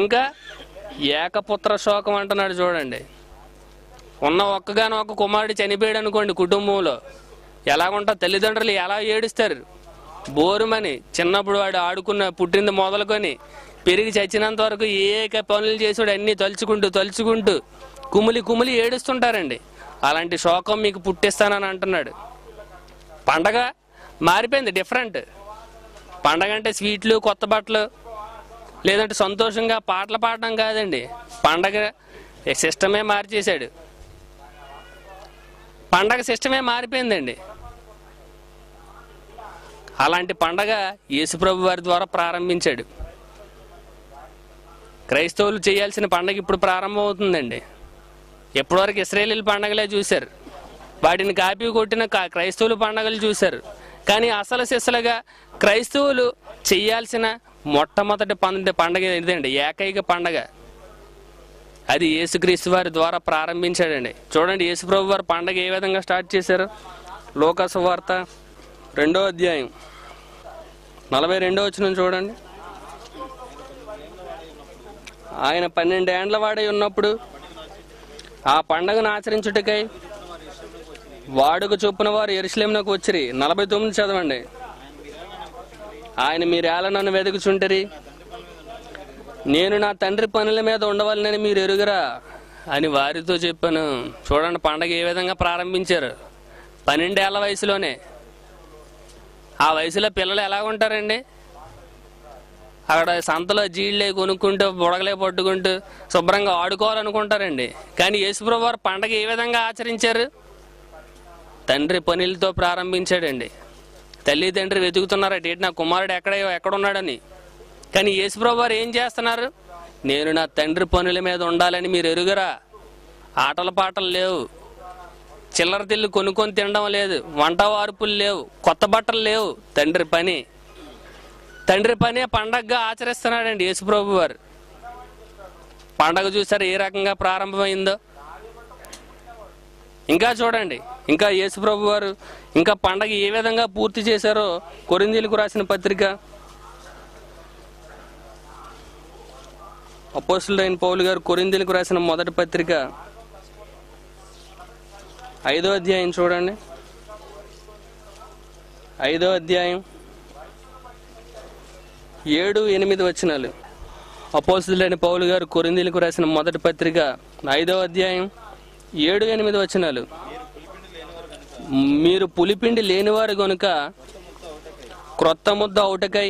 ఇంకా ఏకపుత్ర శోకం అంటున్నాడు. చూడండి, ఉన్న ఒక్కగాను ఒక కుమారుడు చనిపోయాడు అనుకోండి, కుటుంబంలో ఎలాగుంటా తల్లిదండ్రులు ఎలా ఏడుస్తారు? బోరుమని చిన్నప్పుడు వాడు ఆడుకున్న పుట్టింది మొదలుకొని పెరిగి చచ్చినంత వరకు ఏక పనులు చేసాడు అన్నీ తలుచుకుంటూ కుమిలి ఏడుస్తుంటారండి. అలాంటి శోకం మీకు పుట్టిస్తానని అంటున్నాడు. పండగ మారిపోయింది, డిఫరెంట్. పండగ అంటే స్వీట్లు, కొత్త బట్టలు, లేదంటే సంతోషంగా పాటలు పాడడం కాదండి. పండగ సిస్టమే మార్చేశాడు. పండగ సిస్టమే మారిపోయిందండి. అలాంటి పండగ యేసుప్రభు వారి ద్వారా ప్రారంభించాడు. క్రైస్తవులు చేయాల్సిన పండగ ఇప్పుడు ప్రారంభమవుతుందండి. ఎప్పటివరకు ఇశ్రాయేలీల పండగలే చూశారు. వాటిని కాపీ కొట్టిన క్రైస్తవులు పండుగలు చూశారు. కానీ అసలు సిసలుగా క్రైస్తవులు చేయాల్సిన మొట్టమొదటి పండుగ ఇదండి, ఏకైక పండుగ అది యేసుక్రీస్తు వారి ద్వారా ప్రారంభించాడండి. చూడండి యేసుప్రభు వారి పండుగ ఏ విధంగా స్టార్ట్ చేశారు. లూకా సువార్త 2వ అధ్యాయం 42వ వచనం చూడండి. ఆయన 12 ఏండ్ల వాడై ఉన్నప్పుడు ఆ పండుగను ఆచరించుటకై వాడుక చొప్పున వారు యెరూషలేమునకు వచ్చిరి. 49 చదవండి. ఆయన మీరేళ నన్ను వెతుకుచుంటిరి, నేను నా తండ్రి పనుల మీద ఉండవాలని మీరు ఎరుగరా అని వారితో చెప్పాను. చూడండి పండగ ఏ విధంగా ప్రారంభించారు, 12 ఏళ్ల వయసులోనే. ఆ వయసులో పిల్లలు ఎలా ఉంటారండి, అక్కడ సంతలో జీళ్ళే కొనుక్కుంటూ బుడగలే పట్టుకుంటూ శుభ్రంగా ఆడుకోవాలనుకుంటారండి. కానీ యేసుప్రభు వారు పండగ ఏ విధంగా ఆచరించారు, తండ్రి పనులతో ప్రారంభించాడండి. తల్లిదండ్రి వెతుకుతున్నారట, ఏంటి నా కుమారుడు ఎక్కడున్నాడని. కానీ యేసుప్రభు వారు ఏం చేస్తున్నారు, నేను నా తండ్రి పనుల మీద ఉండాలని మీరు ఎరుగరా. ఆటల పాటలు లేవు, చిల్లర తిల్లు కొనుక్కొని తినడం లేదు, వంట వార్పులు లేవు, కొత్త బట్టలు లేవు. తండ్రి పని, తండ్రి పనే పండగగా ఆచరిస్తున్నాడండి యేసుప్రభు వారు. పండగ చూసారు ఏ రకంగా ప్రారంభమైందో. ఇంకా చూడండి, ఇంకా యేసుప్రభు వారు ఇంకా పండగ ఏ విధంగా పూర్తి చేశారో కొరింథీయులకు రాసిన పత్రిక అపోస్తులైన పౌలు గారు కొరింథీయులకు రాసిన మొదటి పత్రిక 5వ అధ్యాయం చూడండి. 5వ అధ్యాయం 7-8 వచనాలు. అపోస్తులైన పౌలు గారు కొరింథీయులకు రాసిన మొదటి పత్రిక 5వ అధ్యాయం 7-8 వచనాలు. మీరు పులిపిండి లేనివారు గనుక క్రొత్త ముద్ద అవుటకై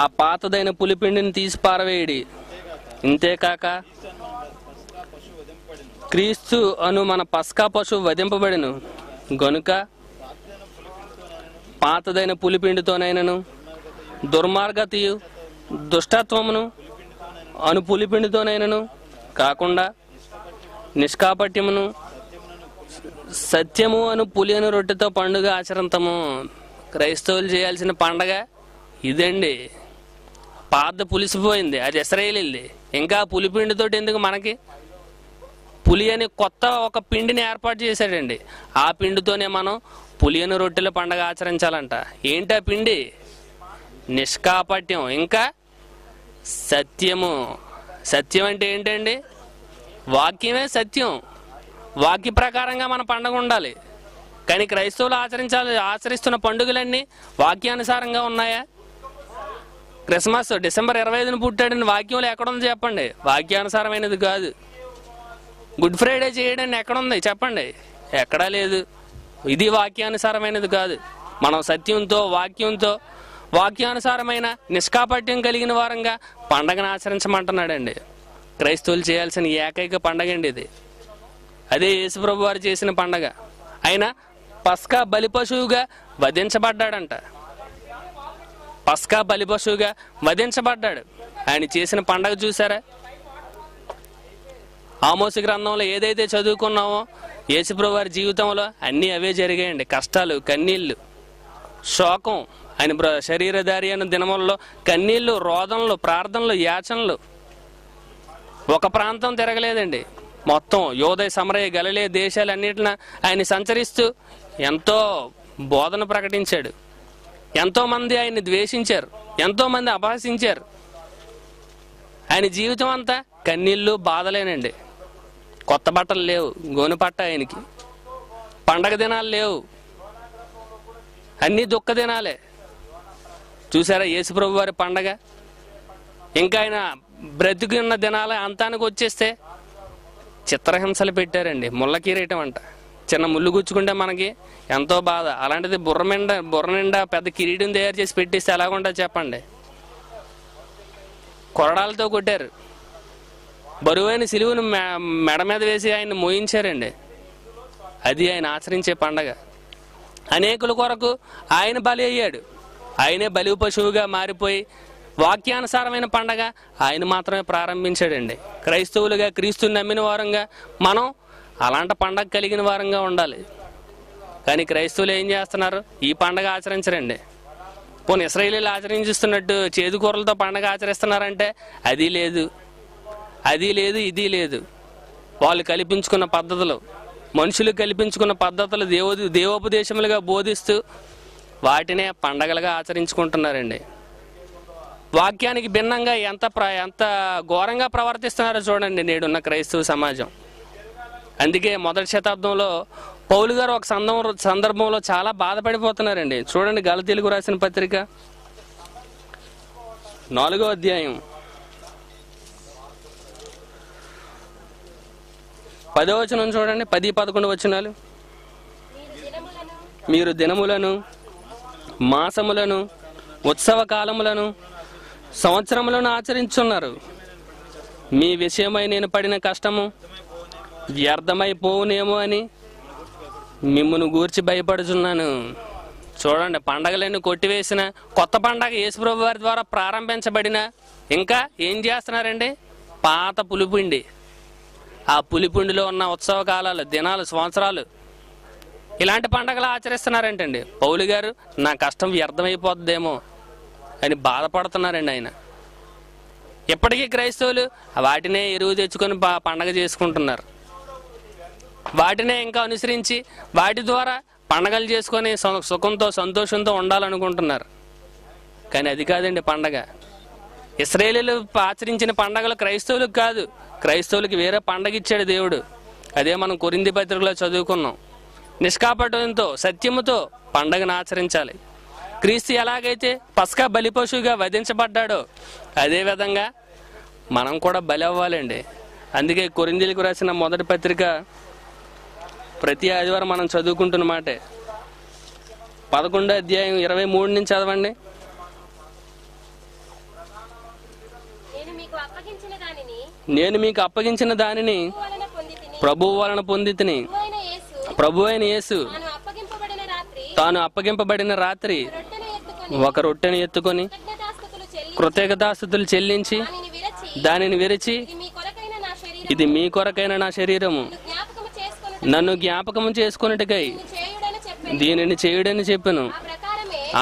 ఆ పాతదైన పులిపిండిని తీసి పారవేయడి, ఇంతేకాక క్రీస్తు అను మన పస్కా పశువు వధింపబడెను గనుక పాతదైన పులిపిండితోనైనను దుర్మార్గతయు దుష్టత్వమును అను పులిపిండితోనైనను కాకుండా నిష్కాపట్యమును సత్యము అను పులియను రొట్టెతో పండుగ ఆచరింతము. క్రైస్తవులు చేయాల్సిన పండగ ఇదండి. పాత పులిసిపోయింది, అది ఇశ్రాయేలీయులది. ఇంకా పులిపిండితో ఎందుకు మనకి, పులి అని కొత్త ఒక పిండిని ఏర్పాటు చేశాడండి. ఆ పిండితోనే మనం పులియను రొట్టెల పండగ ఆచరించాలంట. ఏంటి ఆ పిండి, నిష్కాపట్యం ఇంకా సత్యము. సత్యం అంటే ఏంటండి, వాక్యమే సత్యం. వాక్య ప్రకారంగా మన పండుగ ఉండాలి. కానీ క్రైస్తవులు ఆచరిస్తున్న పండుగలన్నీ వాక్యానుసారంగా ఉన్నాయా? క్రిస్మస్ డిసెంబర్ 25న పుట్టాడని వాక్యంలో ఎక్కడుంది చెప్పండి, వాక్యానుసారమైనది కాదు. గుడ్ ఫ్రైడే చేయడాన్ని ఎక్కడుంది చెప్పండి, ఎక్కడా లేదు. ఇది వాక్యానుసారమైనది కాదు. మనం సత్యంతో వాక్యంతో వాక్యానుసారమైన నిష్కాపట్యం కలిగిన వారంగా పండగను ఆచరించమంటున్నాడండి. క్రైస్తవులు చేయాల్సిన ఏకైక పండగ అండి ఇది. అదే యేసుప్రభు వారు చేసిన పండగ. ఆయన పస్కా బలి పశువుగా వధించబడ్డాడంట, పస్కా బలి పశువుగా వధించబడ్డాడు. ఆయన చేసిన పండగ చూసారా. ఆమోసు గ్రంథంలో ఏదైతే చదువుకున్నామో యేసుప్రభు వారి జీవితంలో అన్నీ అవే జరిగాయండి. కష్టాలు, కన్నీళ్ళు, శోకం, ఆయన శరీరధారి అయిన దినములలో కన్నీళ్ళు, రోదనలు, ప్రార్థనలు, యాచనలు. ఒక ప్రాంతం తిరగలేదండి. మొత్తం యోదయ, సమరయ, గలిలే దేశాలన్నిటిన ఆయన సంచరిస్తూ ఎంతో బోధన ప్రకటించాడు. ఎంతోమంది ఆయన్ని ద్వేషించారు, ఎంతోమంది అపహసించారు. ఆయన జీవితం అంతా కన్నీళ్ళు, బాధలేనండి. కొత్త బట్టలు లేవు, గోను పట్ట ఆయనకి. పండగ దినాలు లేవు, అన్నీ దుఃఖ దినాలే. చూసారా యేసుప్రభు వారి పండగ. ఇంకా ఆయన బ్రతికున్న దినాల అంతానికి వచ్చేస్తే చిత్రహింసలు పెట్టారండి. ముళ్ళ కిరీటం అంట, చిన్న ముళ్ళు గుచ్చుకుంటే మనకి ఎంతో బాధ. అలాంటిది బుర్ర నిండా పెద్ద కిరీటం తయారు చేసి పెట్టిస్తే ఎలాగుంటుంది చెప్పండి. కొరడాలతో కొట్టారు, బరువైన సిలువును మెడ మీద వేసి ఆయన మోయించారండి. అది ఆయన ఆచరించే పండగ. అనేకుల కొరకు ఆయన బలి అయ్యాడు, ఆయనే బలి పశువుగా మారిపోయి వాక్యానుసారమైన పండగ ఆయన మాత్రమే ప్రారంభించాడండి. క్రైస్తవులుగా, క్రీస్తుని నమ్మిన వారంగా మనం అలాంటి పండగ కలిగిన వారంగా ఉండాలి. కానీ క్రైస్తవులు ఏం చేస్తున్నారు? ఈ పండగ ఆచరించరండి. పోనీ ఇశ్రాయేలీలు ఆచరించిస్తున్నట్టు చేదు కూరలతో పండగ ఆచరిస్తున్నారంటే అది లేదు, అది లేదు, ఇది లేదు. వాళ్ళు కల్పించుకున్న పద్ధతులు, మనుషులు కల్పించుకున్న పద్ధతులు దేవోపదేశములుగా బోధిస్తూ వాటినే పండగలుగా ఆచరించుకుంటున్నారండి. వాక్యానికి భిన్నంగా ఎంత ఘోరంగా ప్రవర్తిస్తున్నారో చూడండి నేడున్న క్రైస్తవ సమాజం. అందుకే మొదటి శతాబ్దంలో పౌలు గారు ఒక సందర్భంలో చాలా బాధపడిపోతున్నారండి. చూడండి, గలతీలకు రాసిన పత్రిక 4వ అధ్యాయం 10వ వచనం చూడండి, 10, 11 వచనాలు. మీరు దినములను, మాసములను, ఉత్సవ కాలములను, సంవత్సరములను ఆచరించున్నారు. మీ విషయమై నేను పడిన కష్టము వ్యర్థమైపోవునేమో అని మిమ్మును గూర్చి భయపడుచున్నాను. చూడండి, పండగలన్నీ కొట్టివేసిన కొత్త పండగ యేసుప్రభు వారి ద్వారా ప్రారంభించబడిన ఇంకా ఏం చేస్తున్నారండి? పాత పులిపిండి, ఆ పులిపిండిలో ఉన్న ఉత్సవ కాలాలు, దినాలు, సంవత్సరాలు, ఇలాంటి పండగలు ఆచరిస్తున్నారంటండి. పౌలు గారు నా కష్టం వ్యర్థమైపోతుందేమో అని బాధపడుతున్నారండి ఆయన. ఇప్పటికీ క్రైస్తవులు వాటినే ఎరువు తెచ్చుకొని పండగ చేసుకుంటున్నారు. వాటినే ఇంకా అనుసరించి వాటి ద్వారా పండగలు చేసుకొని సుఖంతో సంతోషంతో ఉండాలనుకుంటున్నారు. కానీ అది కాదండి పండగ. ఇశ్రాయేలీలు ఆచరించిన పండగలు క్రైస్తవులకు కాదు, క్రైస్తవులకి వేరే పండగ ఇచ్చాడు దేవుడు. అదే మనం కొరింథీ పత్రికలో చదువుకున్నాం. నిష్కాపటంతో, సత్యముతో పండగను ఆచరించాలి. క్రీస్తు ఎలాగైతే పస్కా బలిపశువుగా వధించబడ్డాడో అదేవిధంగా మనం కూడా బలి అవ్వాలండి. అందుకే కొరింథీలకు రాసిన మొదటి పత్రిక ప్రతి ఆదివారం మనం చదువుకుంటున్నమాటే. 11వ అధ్యాయం 23 నుంచి చదవండి. నేను మీకు అప్పగించిన దానిని ప్రభువు వలన పొంది తిని, ప్రభు అయిన యేసు తాను అప్పగింపబడిన రాత్రి ఒక రొట్టెను ఎత్తుకొని కృతజ్ఞతాస్తుతులు చెల్లించి దానిని విరిచి, ఇది మీ కొరకైన నా శరీరము, నన్ను జ్ఞాపకము చేసుకున్నట్టుకై దీనిని చేయుడని చెప్పాను.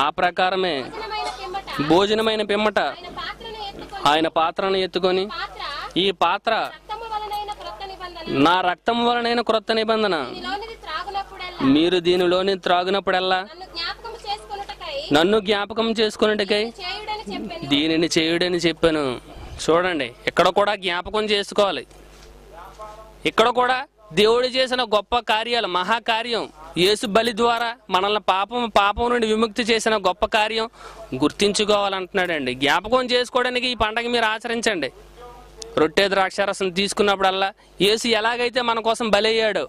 ఆ ప్రకారమే భోజనమైన పిమ్మట ఆయన పాత్రను ఎత్తుకొని, ఈ పాత్ర నా రక్తం వలనైన క్రొత్త నిబంధన, మీరు దీనిలోని త్రాగునప్పుడల్లా నన్ను జ్ఞాపకం చేసుకున్నట్టుకై దీనిని చేయుడని చెప్పాను. చూడండి, ఇక్కడ కూడా జ్ఞాపకం చేసుకోవాలి. ఇక్కడ కూడా దేవుడు చేసిన గొప్ప కార్యాలు, మహాకార్యం, యేసు బలి ద్వారా మనల్ని పాపం నుండి విముక్తి చేసిన గొప్ప కార్యం గుర్తించుకోవాలంటున్నాడండి. జ్ఞాపకం చేసుకోవడానికి ఈ పండగ మీరు ఆచరించండి. రొట్టె ద్రాక్షారసం తీసుకున్నప్పుడల్లా యేసు ఎలాగైతే మన కోసం బలయ్యాడో,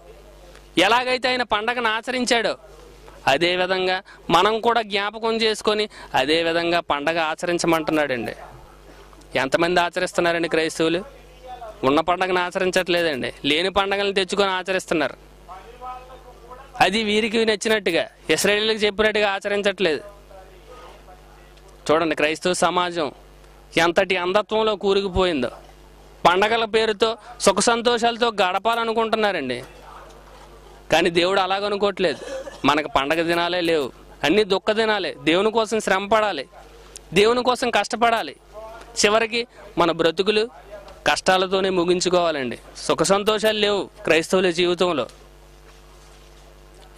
ఎలాగైతే ఆయన పండగను ఆచరించాడో, అదేవిధంగా మనం కూడా జ్ఞాపకం చేసుకొని అదేవిధంగా పండగ ఆచరించమంటున్నాడండి. ఎంతమంది ఆచరిస్తున్నారండి క్రైస్తవులు? ఉన్న పండగను ఆచరించట్లేదండి, లేని పండగలను తెచ్చుకొని ఆచరిస్తున్నారు. అది వీరికి నచ్చినట్టుగా, ఇశ్రాయేలీలకు చెప్పినట్టుగా ఆచరించట్లేదు. చూడండి, క్రైస్తవ సమాజం ఎంతటి అంధత్వంలో కూరుకుపోయిందో. పండగల పేరుతో సుఖ సంతోషాలతో గడపాలనుకుంటున్నారండి. కానీ దేవుడు అలాగనుకోవట్లేదు. మనకు పండగ దినాలే లేవు, అన్నీ దుఃఖ దినాలే. దేవుని కోసం శ్రమ పడాలి, దేవుని కోసం కష్టపడాలి. చివరికి మన బ్రతుకులు కష్టాలతోనే ముగించుకోవాలండి. సుఖ సంతోషాలు లేవు క్రైస్తవుల జీవితంలో.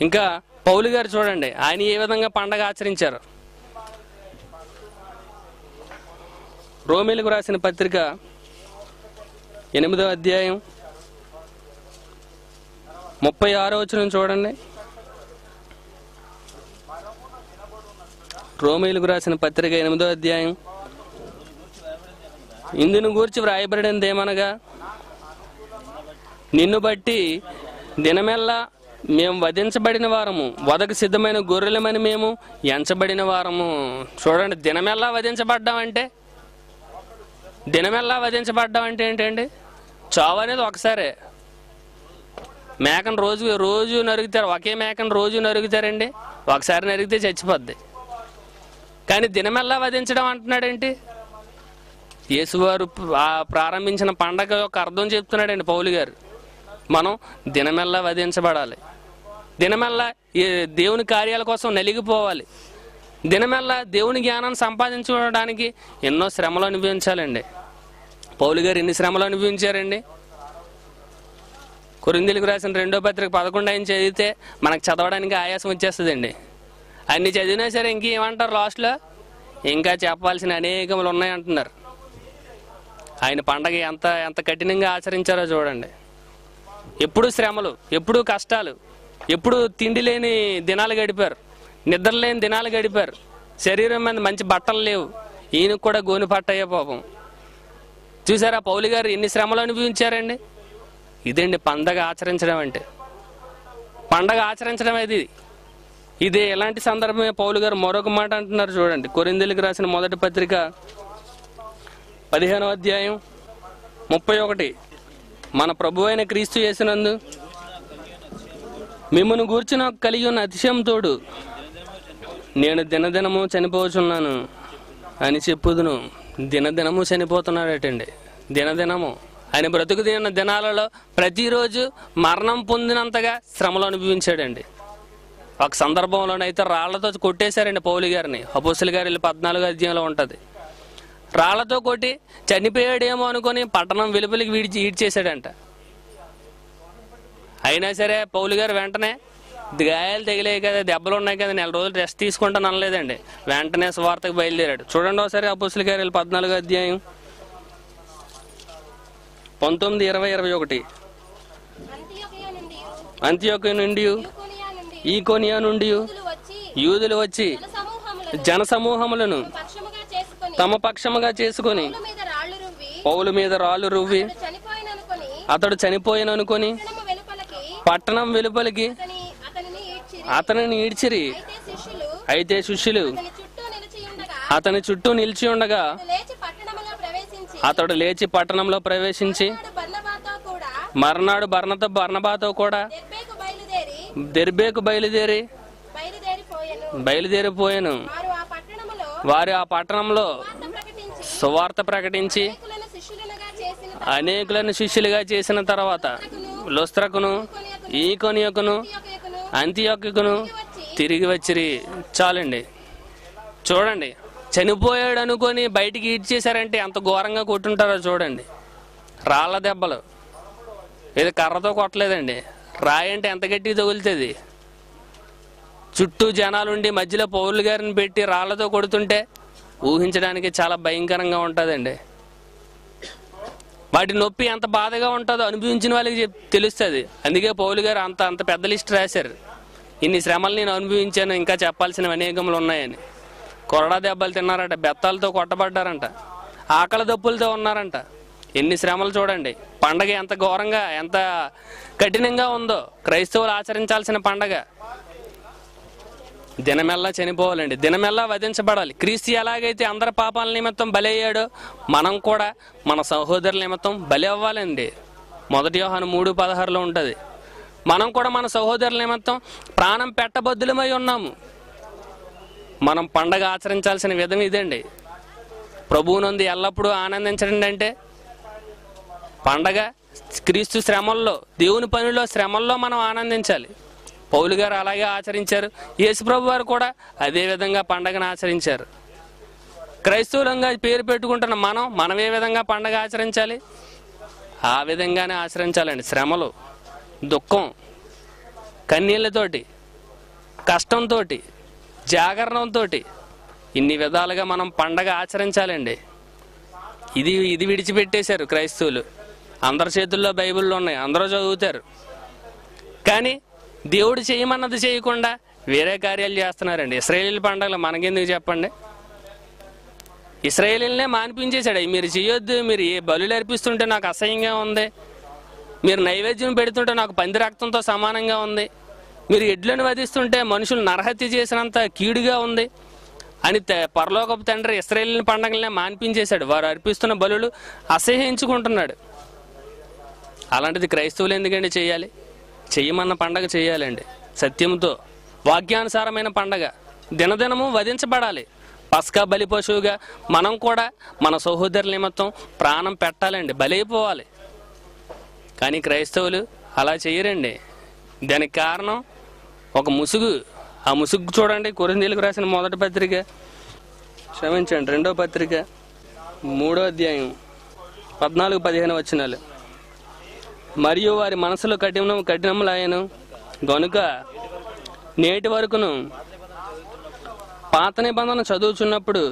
ఇంకా పౌలు గారు చూడండి, ఆయన ఏ విధంగా పండగ ఆచరించారు. రోమీలకు రాసిన పత్రిక 8వ అధ్యాయం 36వ వచనం చూడండి. రోమీలకు రాసిన పత్రిక 8వ అధ్యాయం. ఇందును గూర్చి వ్రాయబడినది ఏమనగా, నిన్ను బట్టి దినమెల్లా మేము వధించబడిన వారము, వదకు సిద్ధమైన గొర్రెలమని మేము ఎంచబడిన వారము. చూడండి, దినమెల్లా వధించబడ్డామంటే, దినమెల్లా వధించబడ్డామంటే ఏంటండి? చావు అనేది ఒకసారే. మేకను రోజు నరుగుతారు, ఒకే మేకను రోజు నరుగుతారండి. ఒకసారి నరిగితే చచ్చిపోద్ది. కానీ దినమెల్లా వధించడం అంటున్నాడేంటి? యేసువారు ప్రారంభించిన పండగ యొక్క అర్థం చెప్తున్నాడండి పౌలు గారు. మనం దినమెల్లా వధించబడాలి, దినమెల్లా దేవుని కార్యాల కోసం నలిగిపోవాలి, దినమెల్లా దేవుని జ్ఞానాన్ని సంపాదించుకోవడానికి ఎన్నో శ్రమలు అనుభవించాలండి. పౌలు గారు ఎన్ని శ్రమలు అనుభవించారండి? కొరింథీయులకు రాసిన 2వ పత్రిక 11 ఆయన చదివితే మనకు చదవడానికి ఆయాసం వచ్చేస్తుందండి. అన్ని చదివినా సరే ఇంకేమంటారు లాస్ట్లో, ఇంకా చెప్పాల్సిన అనేకములు ఉన్నాయంటున్నారు. ఆయన పండగ ఎంత ఎంత కఠినంగా ఆచరించారో చూడండి. ఎప్పుడు శ్రమలు, ఎప్పుడు కష్టాలు, ఎప్పుడు తిండి లేని దినాలు గడిపారు, నిద్ర లేని దినాలు గడిపారు, శరీరం మీద మంచి బట్టలు లేవు, ఈయనకు కూడా గోని పట్టయ్యే పాపం. చూసారా పౌలు గారు ఎన్ని శ్రమలు అనుభవించారండి. ఇదండి పండగ ఆచరించడం అంటే. పండగ ఆచరించడం అది ఇదే. ఎలాంటి సందర్భమే పౌలు గారు మరొక మాట అంటున్నారు చూడండి. కొరింథీయులకు రాసిన 15వ అధ్యాయం 31 మన ప్రభు అయిన క్రీస్తు యేసునందు మిమ్మల్ని గూర్చి నాకు కలిగి ఉన్న అతిశయంతోడు నేను దినదినము చనిపోతున్నాను అని చెప్పుదును. దినదినము చనిపోతున్నాడటండి. దినదినము ఆయన బ్రతుకుతున్న దినాలలో ప్రతిరోజు మరణం పొందినంతగా శ్రమలు అనుభవించాడండి. ఒక సందర్భంలోనైతే రాళ్లతో కొట్టేశారండి పౌలు గారిని. అపోస్తుల కార్యాలు 14వ అధ్యాయంలో ఉంటుంది. రాళ్లతో కొట్టి చనిపోయాడేమో అనుకుని పట్టణం వెలుపలికి ఈడ్చేశాడంట. అయినా సరే పౌలు గారు వెంటనే గాయాలు తగిలాయి కదా, దెబ్బలు ఉన్నాయి కదా, 4 రోజులు రెస్ట్ తీసుకుంటాను అనలేదండి. వెంటనే స్వార్థకు బయలుదేరాడు. చూడండి ఒకసారి అపోస్తుల కార్యాలు 14వ అధ్యాయం 19, 20, 21. అంతియోక నుండి ఈకొనియా నుండి యూదులు వచ్చి జనసమూహములను తమ పక్షముగా చేసుకొని పౌలు మీద రాళ్ళు రువ్వి అతడు చనిపోయిననుకొని పట్టణం వెలుపలికి అతనిని ఈడ్చిరి. అయితే శిష్యులు అతని చుట్టూ నిలిచి ఉండగా అతడు లేచి పట్టణంలో ప్రవేశించి మర్నాడు బర్నబాతో కూడా దెర్బేకు బయలుదేరిపోయాను. వారు ఆ పట్టణంలో సువార్త ప్రకటించి అనేకులను శిష్యులుగా చేసిన తర్వాత లుస్త్రకును ఈకొనియకును అంతియోకును తిరిగి వచ్చిరి. చాలండి. చూడండి, చనిపోయాడు అనుకొని బయటికి ఈడ్చేశారంటే ఎంత ఘోరంగా కొట్టుంటారో చూడండి. రాళ్ళ దెబ్బలు, ఇది కర్రతో కొట్టలేదండి. రాయి అంటే ఎంత గట్టిగా తగులుతుంది. చుట్టూ జనాలుండి మధ్యలో పౌలు గారిని పెట్టి రాళ్లతో కొడుతుంటే ఊహించడానికి చాలా భయంకరంగా ఉంటుందండి. వాటి నొప్పి ఎంత బాధగా ఉంటుందో అనుభవించిన వాళ్ళకి తెలుస్తుంది. అందుకే పౌలు గారు అంత అంత పెద్ద లిస్ట్ రాశారు. ఇన్ని శ్రమలు నేను అనుభవించాను, ఇంకా చెప్పాల్సిన అనేకములు ఉన్నాయని. కొరడా దెబ్బలు తిన్నారంట, బెత్తాలతో కొట్టబడ్డారంట, ఆకలి దప్పులతో ఉన్నారంట. ఎన్ని శ్రమలు చూడండి. పండగ ఎంత ఘోరంగా ఎంత కఠినంగా ఉందో, క్రైస్తవులు ఆచరించాల్సిన పండగ. దినమెల్లా చనిపోవాలండి, దినమెల్లా వధించబడాలి. క్రీస్తు ఎలాగైతే అందరి పాపాల నిమిత్తం బలి అయ్యాడో మనం కూడా మన సహోదరుల నిమిత్తం బలి అవ్వాలండి. 1 యోహాను 3:16 ఉంటుంది. మనం కూడా మన సహోదరుల నిమిత్తం ప్రాణం పెట్టబద్దులమై ఉన్నాము. మనం పండగ ఆచరించాల్సిన విధం ఇదండి. ప్రభువునందు ఎల్లప్పుడూ ఆనందించడం అంటే పండగ. క్రీస్తు శ్రమల్లో, దేవుని పనిలో శ్రమల్లో మనం ఆనందించాలి. పౌలు గారు అలాగే ఆచరించారు. యేసుప్రభు వారు కూడా అదే విధంగా పండగను ఆచరించారు. క్రైస్తవులంగా పేరు పెట్టుకుంటున్న మనం ఏ విధంగా పండగ ఆచరించాలి? ఆ విధంగానే ఆచరించాలండి. శ్రమలు, దుఃఖం, కన్నీళ్ళతోటి, కష్టంతో, జాగరణంతో, ఇన్ని విధాలుగా మనం పండగ ఆచరించాలండి. ఇది ఇది విడిచిపెట్టేశారు క్రైస్తవులు. అందరి చేతుల్లో బైబిల్లో ఉన్నాయి, అందరూ చదువుతారు, కానీ దేవుడు చేయమన్నది చేయకుండా వేరే కార్యాలు చేస్తున్నారండి. ఇశ్రాయేలీల పండగలు మనకెందుకు చెప్పండి? ఇశ్రాయేలీలనే మానిపించేశాడు. మీరు చేయొద్దు, మీరు ఏ బలులు అర్పిస్తుంటే నాకు అసహ్యంగా ఉంది, మీరు నైవేద్యం పెడుతుంటే నాకు పంది రక్తంతో సమానంగా ఉంది, మీరు ఎడ్లను వధిస్తుంటే మనుషులు నరహత్య చేసినంత కీడుగా ఉంది అని పరలోకపు తండ్రి ఇశ్రాయేలీల పండగలనే మానిపించేశాడు. వారు అర్పిస్తున్న బలులు అసహ్యించుకుంటున్నాడు. అలాంటిది క్రైస్తవులు ఎందుకండి చేయాలి? చేయమన్న పండగ చేయాలండి. సత్యంతో, వాక్యానుసారమైన పండగ. దినదినము వధించబడాలి. పస్కా బలి పశువుగా మనం కూడా మన సహోదరుల నిమిత్తం ప్రాణం పెట్టాలండి, బలైపోవాలి. కానీ క్రైస్తవులు అలా చేయరండి. దానికి కారణం ఒక ముసుగు. ఆ ముసుగు చూడండి, కొరింథీయులకు రాసిన మొదటి పత్రిక, క్షమించండి రెండో పత్రిక 3వ అధ్యాయం 14-15 వచనాలు. మరియు వారి మనసులో కఠినములాయను గనుక నేటి వరకును పాత నిబంధన చదువుచున్నప్పుడు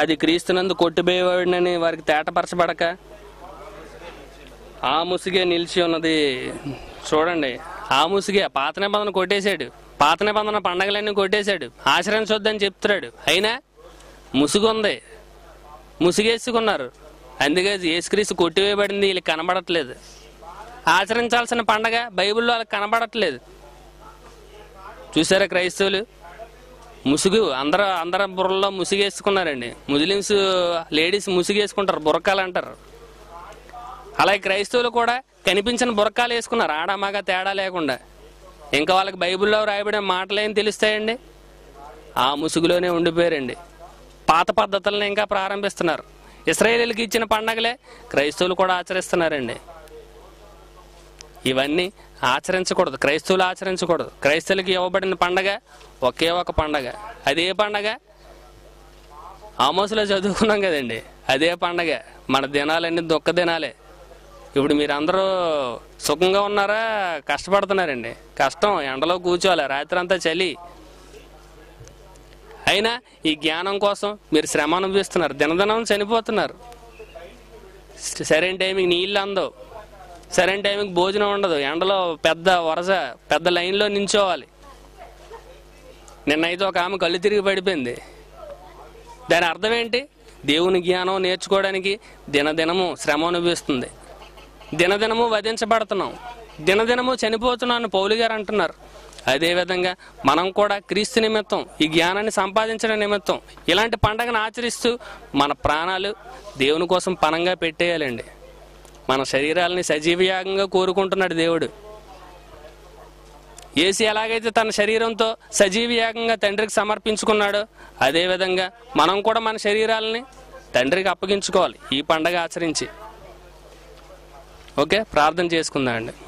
అది క్రీస్తునందు కొట్టిబేయబడినని వారికి తేటపరచబడక ఆ ముసుగే నిలిచి ఉన్నది. చూడండి, ఆ ముసుగే పాత నిబంధన కొట్టేశాడు, పాత నిబంధన పండగలన్నీ కొట్టేశాడు, ఆచరించొద్దని చెప్తున్నాడు. అయినా ముసుగు ఉంది, ముసుగేసుకున్నారు. అందుకే యేసుక్రీస్తు కొట్టివేయబడింది, వీళ్ళకి కనబడట్లేదు. ఆచరించాల్సిన పండగ బైబిల్లో వాళ్ళకి కనబడట్లేదు. చూసారా, క్రైస్తవులు ముసుగు అందరూ బుర్రలో ముసుగేసుకున్నారండి. ముస్లిమ్స్ లేడీస్ ముసుగేసుకుంటారు, బుర్రకాలు అంటారు. అలాగే క్రైస్తవులు కూడా కనిపించిన బుర్రకాలు వేసుకున్నారు, ఆడమగ తేడా లేకుండా. ఇంకా వాళ్ళకి బైబిల్లో రాయబడిన మాటలేని తెలుస్తాయండి, ఆ ముసుగులోనే ఉండిపోయారండి. పాత పద్ధతులను ఇంకా ప్రారంభిస్తున్నారు. ఇశ్రాయేలీయులకు ఇచ్చిన పండగలే క్రైస్తవులు కూడా ఆచరిస్తున్నారండి. ఇవన్నీ ఆచరించకూడదు, క్రైస్తవులు ఆచరించకూడదు. క్రైస్తవులకు ఇవ్వబడిన పండగ ఒకే ఒక పండగ. అదే పండగ ఆమోసులో చదువుకున్నాం కదండి, అదే పండగ. మన దినాలన్నీ దుఃఖ దినాలే. ఇప్పుడు మీరందరూ సుఖంగా ఉన్నారా? కష్టపడుతున్నారండి. కష్టం, ఎండలో కూర్చోవాలి, రాత్రి అంతా చలి. అయినా ఈ జ్ఞానం కోసం మీరు శ్రమ అనుభవిస్తున్నారు, దినదినం చనిపోతున్నారు. సరైన టైంకి నీళ్ళు అందవు, సరైన టైంకి భోజనం ఉండదు, ఎండలో పెద్ద వరస, పెద్ద లైన్లో నించోవాలి. నిన్నైతే ఒక ఆమె కళ్ళు తిరిగి పడిపోయింది. దాని అర్థం ఏంటి? దేవుని జ్ఞానం నేర్చుకోవడానికి దినదినము శ్రమ అనుభవిస్తుంది, దినదినము వధించబడుతున్నాం, దినదినము చనిపోతున్నాను పౌలు గారు అంటున్నారు. అదేవిధంగా మనం కూడా క్రీస్తు నిమిత్తం, ఈ జ్ఞానాన్ని సంపాదించడం నిమిత్తం ఇలాంటి పండగను ఆచరిస్తూ మన ప్రాణాలు దేవుని కోసం పణంగా పెట్టేయాలండి. మన శరీరాలని సజీవయాగంగా కోరుకుంటున్నాడు దేవుడు. యేసు ఎలాగైతే తన శరీరంతో సజీవయాగంగా తండ్రికి సమర్పించుకున్నాడో, అదేవిధంగా మనం కూడా మన శరీరాలని తండ్రికి అప్పగించుకోవాలి ఈ పండగ ఆచరించి. ఓకే, ప్రార్థన చేసుకుందాం అండి.